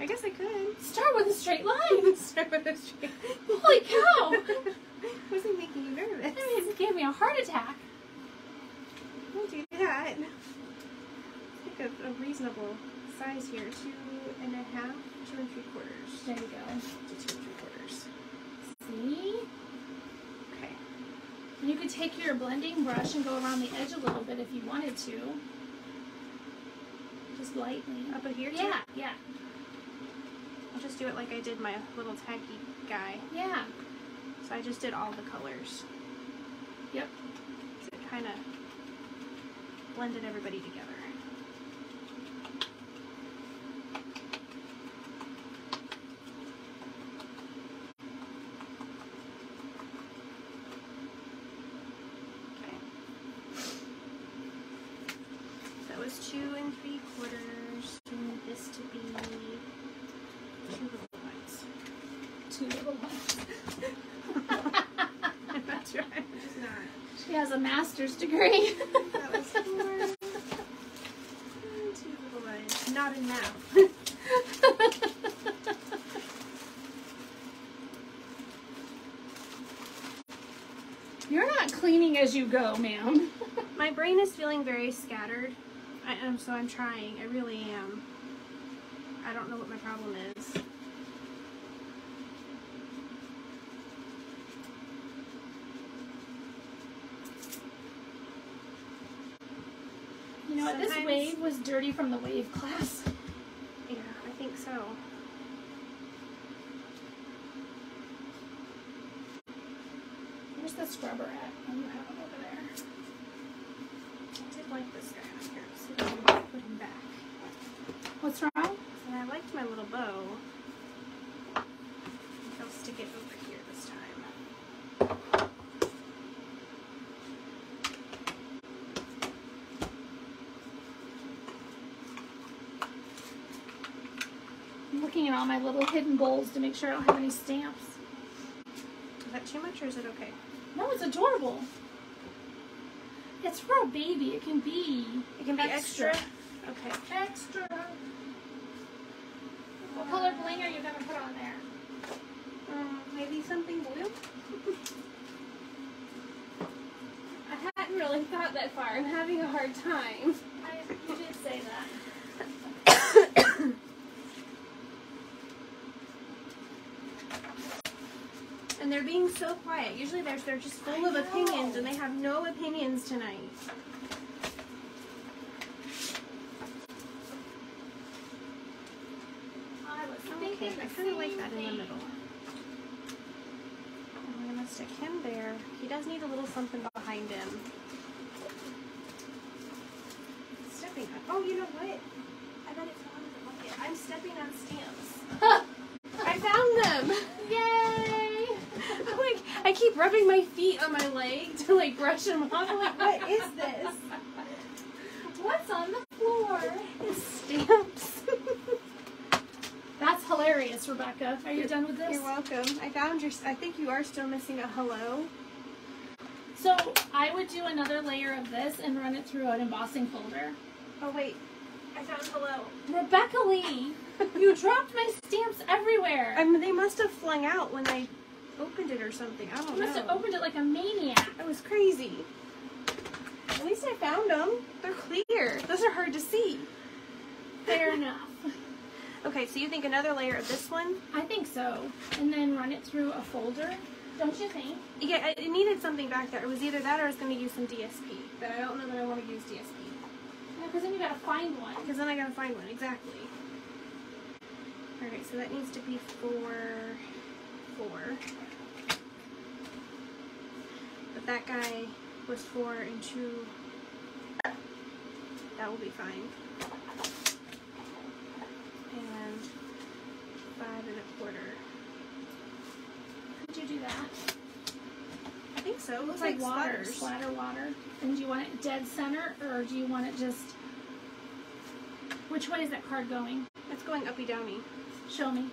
I guess I could. Start with a straight line. Start with a straight line. Holy cow. I wasn't making you nervous. I mean, it gave me a heart attack. We'll do that. Let's pick a, a reasonable size here. Two and a half, two and three quarters. There you go. Two and three quarters. See? Okay. You could take your blending brush and go around the edge a little bit if you wanted to. Just lightly. Up here too? Yeah, yeah. I'll just do it like I did my little tacky guy. Yeah. So I just did all the colors. Yep. So it kind of blended everybody together. Okay. That was two and three quarters. We need this to be two little ones. Two little ones. That's right. She's not. She has a master's degree. That was four. Not enough. You're not cleaning as you go, ma'am. My brain is feeling very scattered. I am, so I'm trying. I really am. I don't know what my problem is. You know what, this wave was dirty from the wave class. Yeah, I think so. Where's the scrubber at? Oh, you have it over there. I did like this guy out here, so I'm gonna put him back. What's wrong? And I liked my little bow. I think I'll stick it over here this time. Looking at all my little hidden bowls to make sure I don't have any stamps. Is that too much or is it okay? No, it's adorable. It's for a baby. It can be. It can be extra. extra. Okay. Extra. What color bling are you going to put on there? Um, maybe something blue? I hadn't really thought that far. I'm having a hard time. I, you did say that. And they're being so quiet. Usually they're, they're just full of opinions, and they have no opinions tonight. I was thinking okay, I kind of like that in the middle. I'm going to stick him there. He does need a little something behind him. Stepping on. Oh, you know what? I bet it's on the bucket. I'm stepping on stamps. I found them! Yay! I'm like, I keep rubbing my feet on my leg to like brush them off. I'm like, what is this? What's on the floor? It's stamps. That's hilarious, Rebecca. Are you done with this? You're welcome. I found your, I think you are still missing a hello. So I would do another layer of this and run it through an embossing folder. Oh wait, I found hello. Rebecca Lee, you dropped my stamps everywhere. I mean, they must have flung out when I opened it or something. I don't know. You must have opened it like a maniac. It was crazy. At least I found them. They're clear. Those are hard to see. Fair enough. Okay, so you think another layer of this one? I think so. And then run it through a folder, don't you think? Yeah, it needed something back there. It was either that or I was going to use some D S P. But I don't know that I want to use D S P. No, because then you got to find one. Because then I got to find one, exactly. Alright, so that needs to be for... four. But that guy was four and two. That will be fine. And five and a quarter. Could you do that? I think so. It looks, looks like, like water. Splatter water. And do you want it dead center or do you want it just... Which way is that card going? It's going uppy downy. Show me.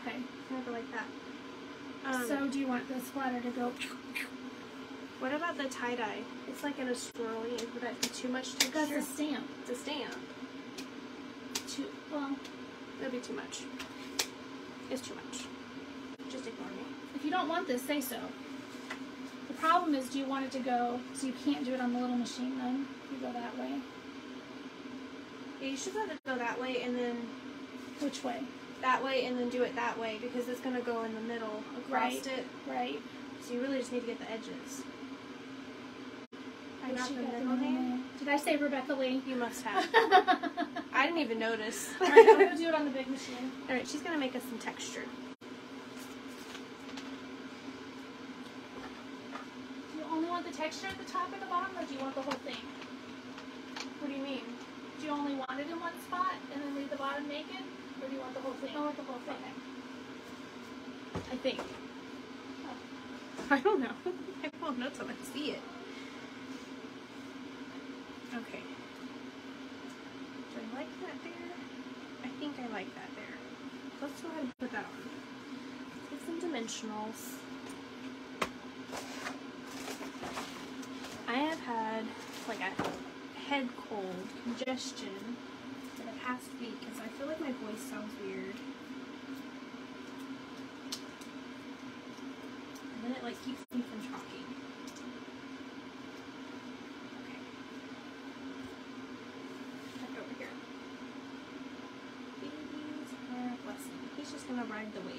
Okay. Never like that. Um, so do you want the splatter to go? What about the tie-dye? It's like in a swirly. Would that be too much texture? That's a stamp. It's a stamp. Well, that'd be too much. It's too much. Just ignore me. If you don't want this, say so. The problem is, do you want it to go, so you can't do it on the little machine then? You go that way. Yeah, you should let it go that way and then... Which way? That way and then do it that way, because it's going to go in the middle across right. it. Right. So you really just need to get the edges. I got the middle name. Did I say Rebecca Lee? You must have. I didn't even notice. All right, I'm going to do it on the big machine. All right, she's going to make us some texture. Do you only want the texture at the top or the bottom, or do you want the whole thing? What do you mean? Do you only want it in one spot and then leave the bottom naked, or do you want the whole thing? I want the whole thing. Okay. I think. Oh. I don't know. I won't know till I see it. Okay. Do I like that there? I think I like that there. Let's go ahead and put that on. Get some dimensionals. I have had like a head cold, congestion for the past week, and so I feel like my voice sounds weird. And then it like keeps me from talking. Gonna ride the wave.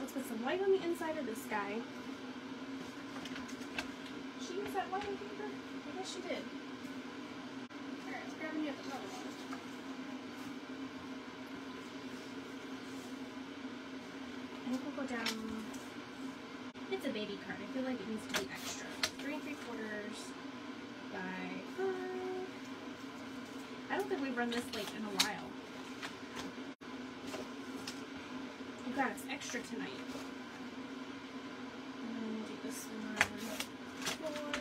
Let's put some white on the inside of this guy. Did she use that white on paper? I guess she did. Alright, let's grab me up another one. I think we'll go down. It's a baby card. I feel like it needs to be extra. Three and three quarters by five. I don't think we've run this late in a while. You got us extra tonight. And then we'll do this one four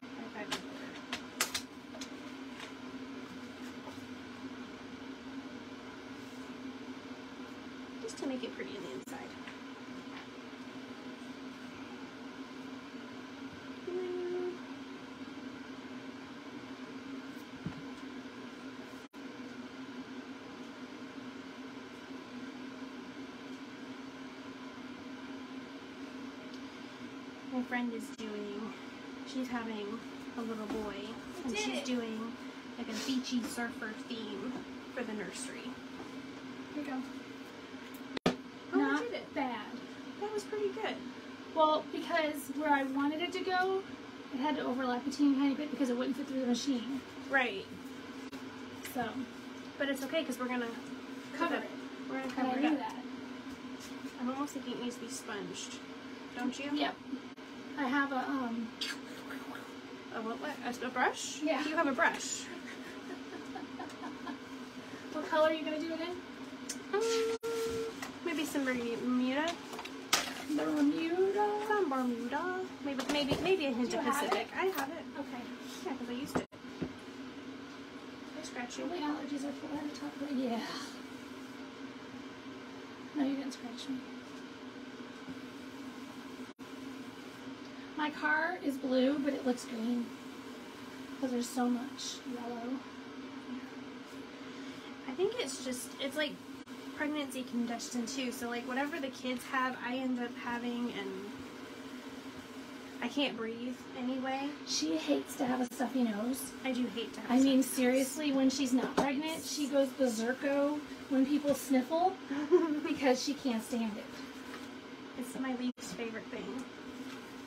by five and a quarter. Just to make it pretty on the inside. My friend is doing, she's having a little boy, and she's it. doing like a beachy surfer theme for the nursery. Here you go. Oh, not we did it. Bad. That was pretty good. Well, because where I wanted it to go, it had to overlap a teeny tiny bit because it wouldn't fit through the machine. Right. So, but it's okay because we're gonna cover it. it. We're gonna cover it up. That. I'm almost thinking it needs to be sponged. Don't you? Yep. I have a, um, a what, what, a brush? Yeah. You have a brush. What color are you going to do it in? Um, maybe some Bermuda. Bermuda? Some Bermuda. Maybe, maybe, maybe a hint of Pacific. I have it. Okay. Yeah, because I used it. I scratched you. My allergies are full at the top of it. Yeah. No, you didn't scratch me. My car is blue, but it looks green because there's so much yellow. I think it's just, it's like pregnancy congestion too, so like whatever the kids have, I end up having, and I can't breathe anyway. She hates to have a stuffy nose. I do hate to have a stuffy nose. I mean, seriously, when she's not pregnant, she goes berserko when people sniffle because she can't stand it. It's my least favorite thing.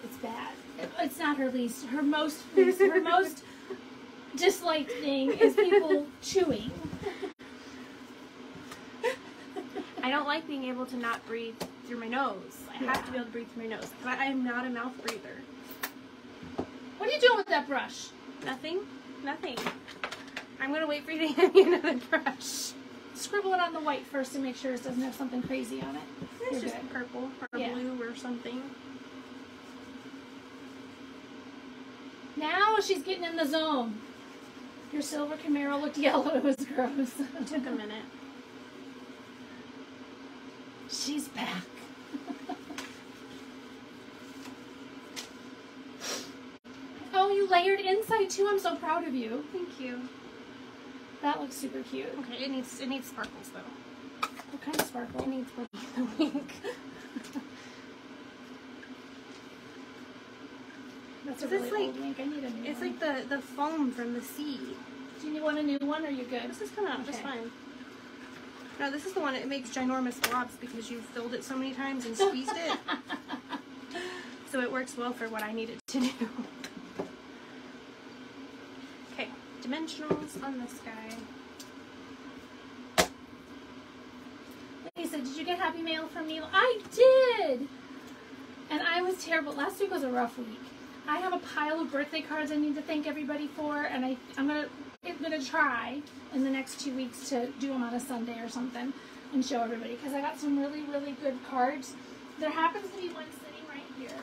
It's bad. It's not her least. Her most least, her most disliked thing is people chewing. I don't like being able to not breathe through my nose. I yeah. have to be able to breathe through my nose. But I am not a mouth breather. What are you doing with that brush? Nothing. Nothing. I'm going to wait for you to hand me another brush. Scribble it on the white first and make sure it doesn't have something crazy on it. It's You're just good. purple or yeah. blue or something. Now she's getting in the zone. Your silver Camaro looked yellow. It was gross. It took a minute. She's back. Oh, you layered inside too. I'm so proud of you. Thank you. That looks super cute. Okay, it needs it needs sparkles though. What kind of sparkle? It needs like wink. That's a really old wink. I need a new one. It's like the the foam from the sea. Do you want a new one? Or are you good? This is coming out just fine. No, this is the one. It makes ginormous blobs because you've filled it so many times and squeezed it. So it works well for what I need it to do. Okay, dimensionals on this guy. Lisa, did you get happy mail from me? I did! And I was terrible. Last week was a rough week. I have a pile of birthday cards I need to thank everybody for, and I, I'm gonna, I'm gonna try in the next two weeks to do them on a Sunday or something and show everybody, because I got some really, really good cards. There happens to be one sitting right here.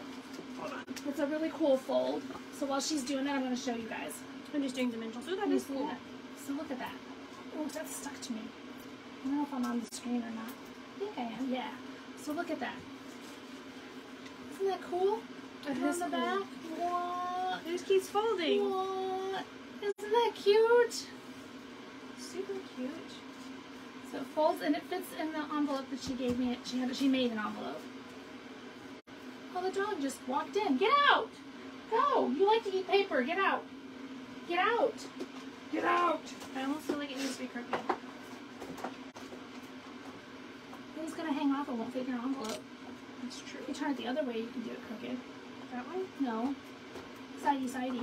Hold on. It's a really cool fold. So while she's doing that, I'm gonna show you guys. I'm just doing dimensionals. Ooh, that is cool. So look at that. Oh, that's stuck to me. I don't know if I'm on the screen or not. I think I am, yeah. So look at that. Isn't that cool? And on the back. What? It just keeps folding. What? Isn't that cute? Super cute. So it folds and it fits in the envelope that she gave me. She had, she made an envelope. Oh, the dog just walked in. Get out! Go! You like to eat paper. Get out! Get out! Get out! I almost feel like it needs to be crooked. It's gonna hang off. It won't fit in your envelope. That's true. If you turn it the other way, you can do it crooked. That way? No. Sidey, sidey.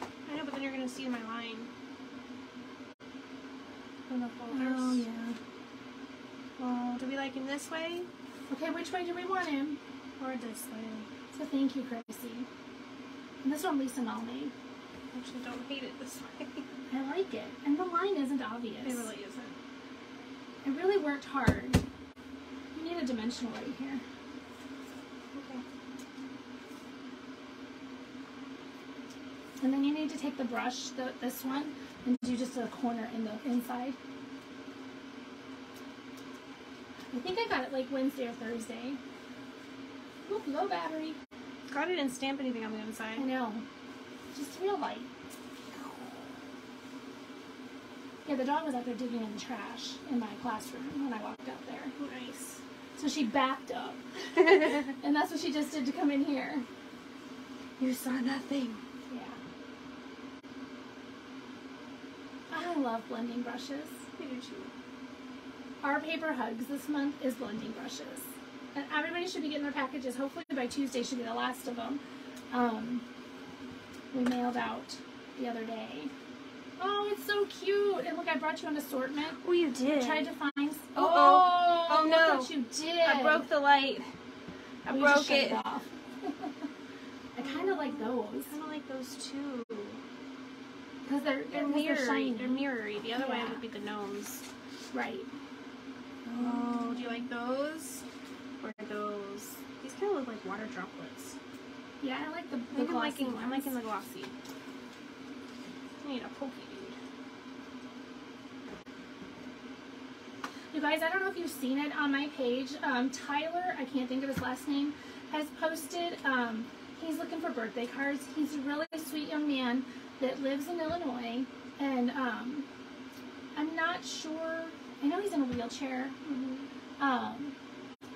I know, but then you're going to see my line. From the folders. Oh, yeah. Well, do we like him this way? Okay, which way do we want him? Or this way. So thank you, Gracie. And this one Lisa and I made. Actually, don't hate it this way. I like it. And the line isn't obvious. It really isn't. I really worked hard. You need a dimensional right here. And then you need to take the brush, the, this one, and do just a corner in the inside. I think I got it like Wednesday or Thursday. Oop, low battery. God, I didn't stamp anything on the inside. I know. Just real light. Yeah, the dog was out there digging in the trash in my classroom when I walked out there. Nice. So she backed up. And that's what she just did to come in here. You saw nothing. I love blending brushes. I do too. Our Paper Hugs this month is blending brushes. And everybody should be getting their packages. Hopefully by Tuesday should be the last of them. Um, we mailed out the other day. Oh, it's so cute. And look, I brought you an assortment. Oh, you did. I tried to find... Oh, oh, oh, oh no. What you did. I broke the light. I we broke just it. Shut it off. I kind of like those. I kind of like those too. Because they're, they're, they're, they're shiny. They're mirrory. The other yeah. one would be the gnomes. Right. Oh, do you like those? Or those? These kind of look like water droplets. Yeah, I like the, the glossy I'm liking, ones. I'm liking the glossy. I need a pokey dude. You guys, I don't know if you've seen it on my page. Um, Tyler, I can't think of his last name, has posted, um, he's looking for birthday cards. He's a really sweet young man that lives in Illinois, and um, I'm not sure, I know he's in a wheelchair, mm-hmm. um,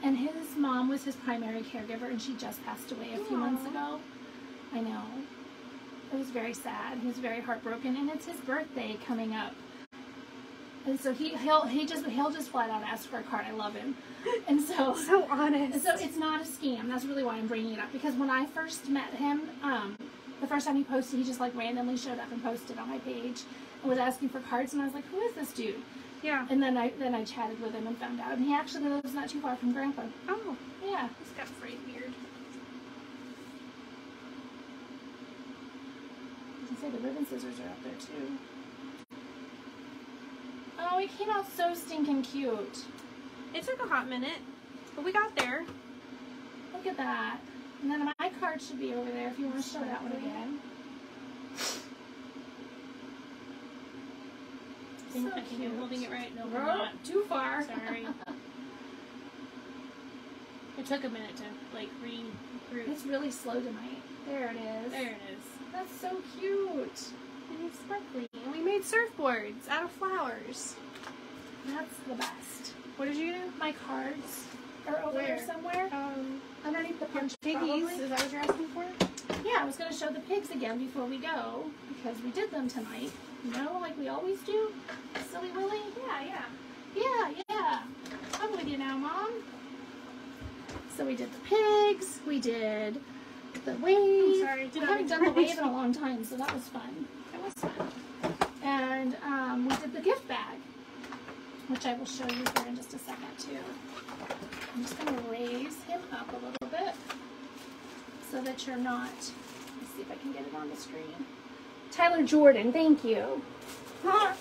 and his mom was his primary caregiver, and she just passed away a few Aww. months ago. I know. It was very sad. He was very heartbroken, and it's his birthday coming up. And so he he'll he just he'll just flat out ask for a card. I love him, and so so honest. So it's not a scam. That's really why I'm bringing it up, because when I first met him, um, the first time he posted, he just like randomly showed up and posted on my page and was asking for cards, and I was like, who is this dude? Yeah. And then I then I chatted with him and found out, and he actually lives not too far from Grandpa. Oh, yeah. He's got frayed beard. I can say the ribbon scissors are up there too. Oh, it came out so stinking cute. It took a hot minute, but we got there. Look at that. And then my card should be over there if you want to show that one again. So I think I'm holding it right. No, we're not. Too far. Sorry. It took a minute to like read through. It's really slow tonight. There it is. There it is. That's so cute. And it's sparkly. And we made surfboards out of flowers. That's the best. What did you do? My cards are over Where? there somewhere. Um, Underneath the punch piggies. Probably. Is that what you're asking for? Yeah, I was going to show the pigs again before we go, because we did them tonight. You know, like we always do. Silly Willy? Yeah, yeah. Yeah, yeah. I'm with you now, Mom. So we did the pigs. We did the wave. I'm sorry. We haven't done the wave in a long time, so that was fun. That was fun. And um, we did the gift bag, which I will show you here in just a second, too. I'm just going to raise him up a little bit so that you're not... Let's see if I can get it on the screen. Tyler Jordan, thank you. Huh.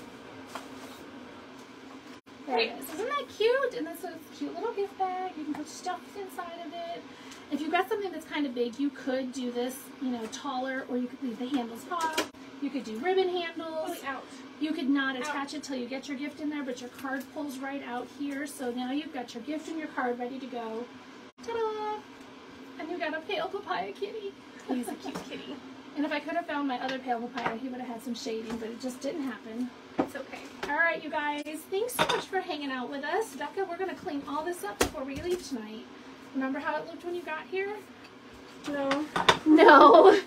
There it is. Isn't that cute? And that's a cute little gift bag. You can put stuff inside of it. If you've got something that's kind of big, you could do this, you know, taller, or you could leave the handles off. You could do ribbon handles. Oh, out. You could not attach out. it till you get your gift in there, but your card pulls right out here. So now you've got your gift and your card ready to go. Ta-da! And you've got a pale papaya kitty. He's a cute kitty. And if I could have found my other pale papaya, he would have had some shading, but it just didn't happen. It's okay. All right, you guys. Thanks so much for hanging out with us. Becca, we're going to clean all this up before we leave tonight. Remember how it looked when you got here? No. No.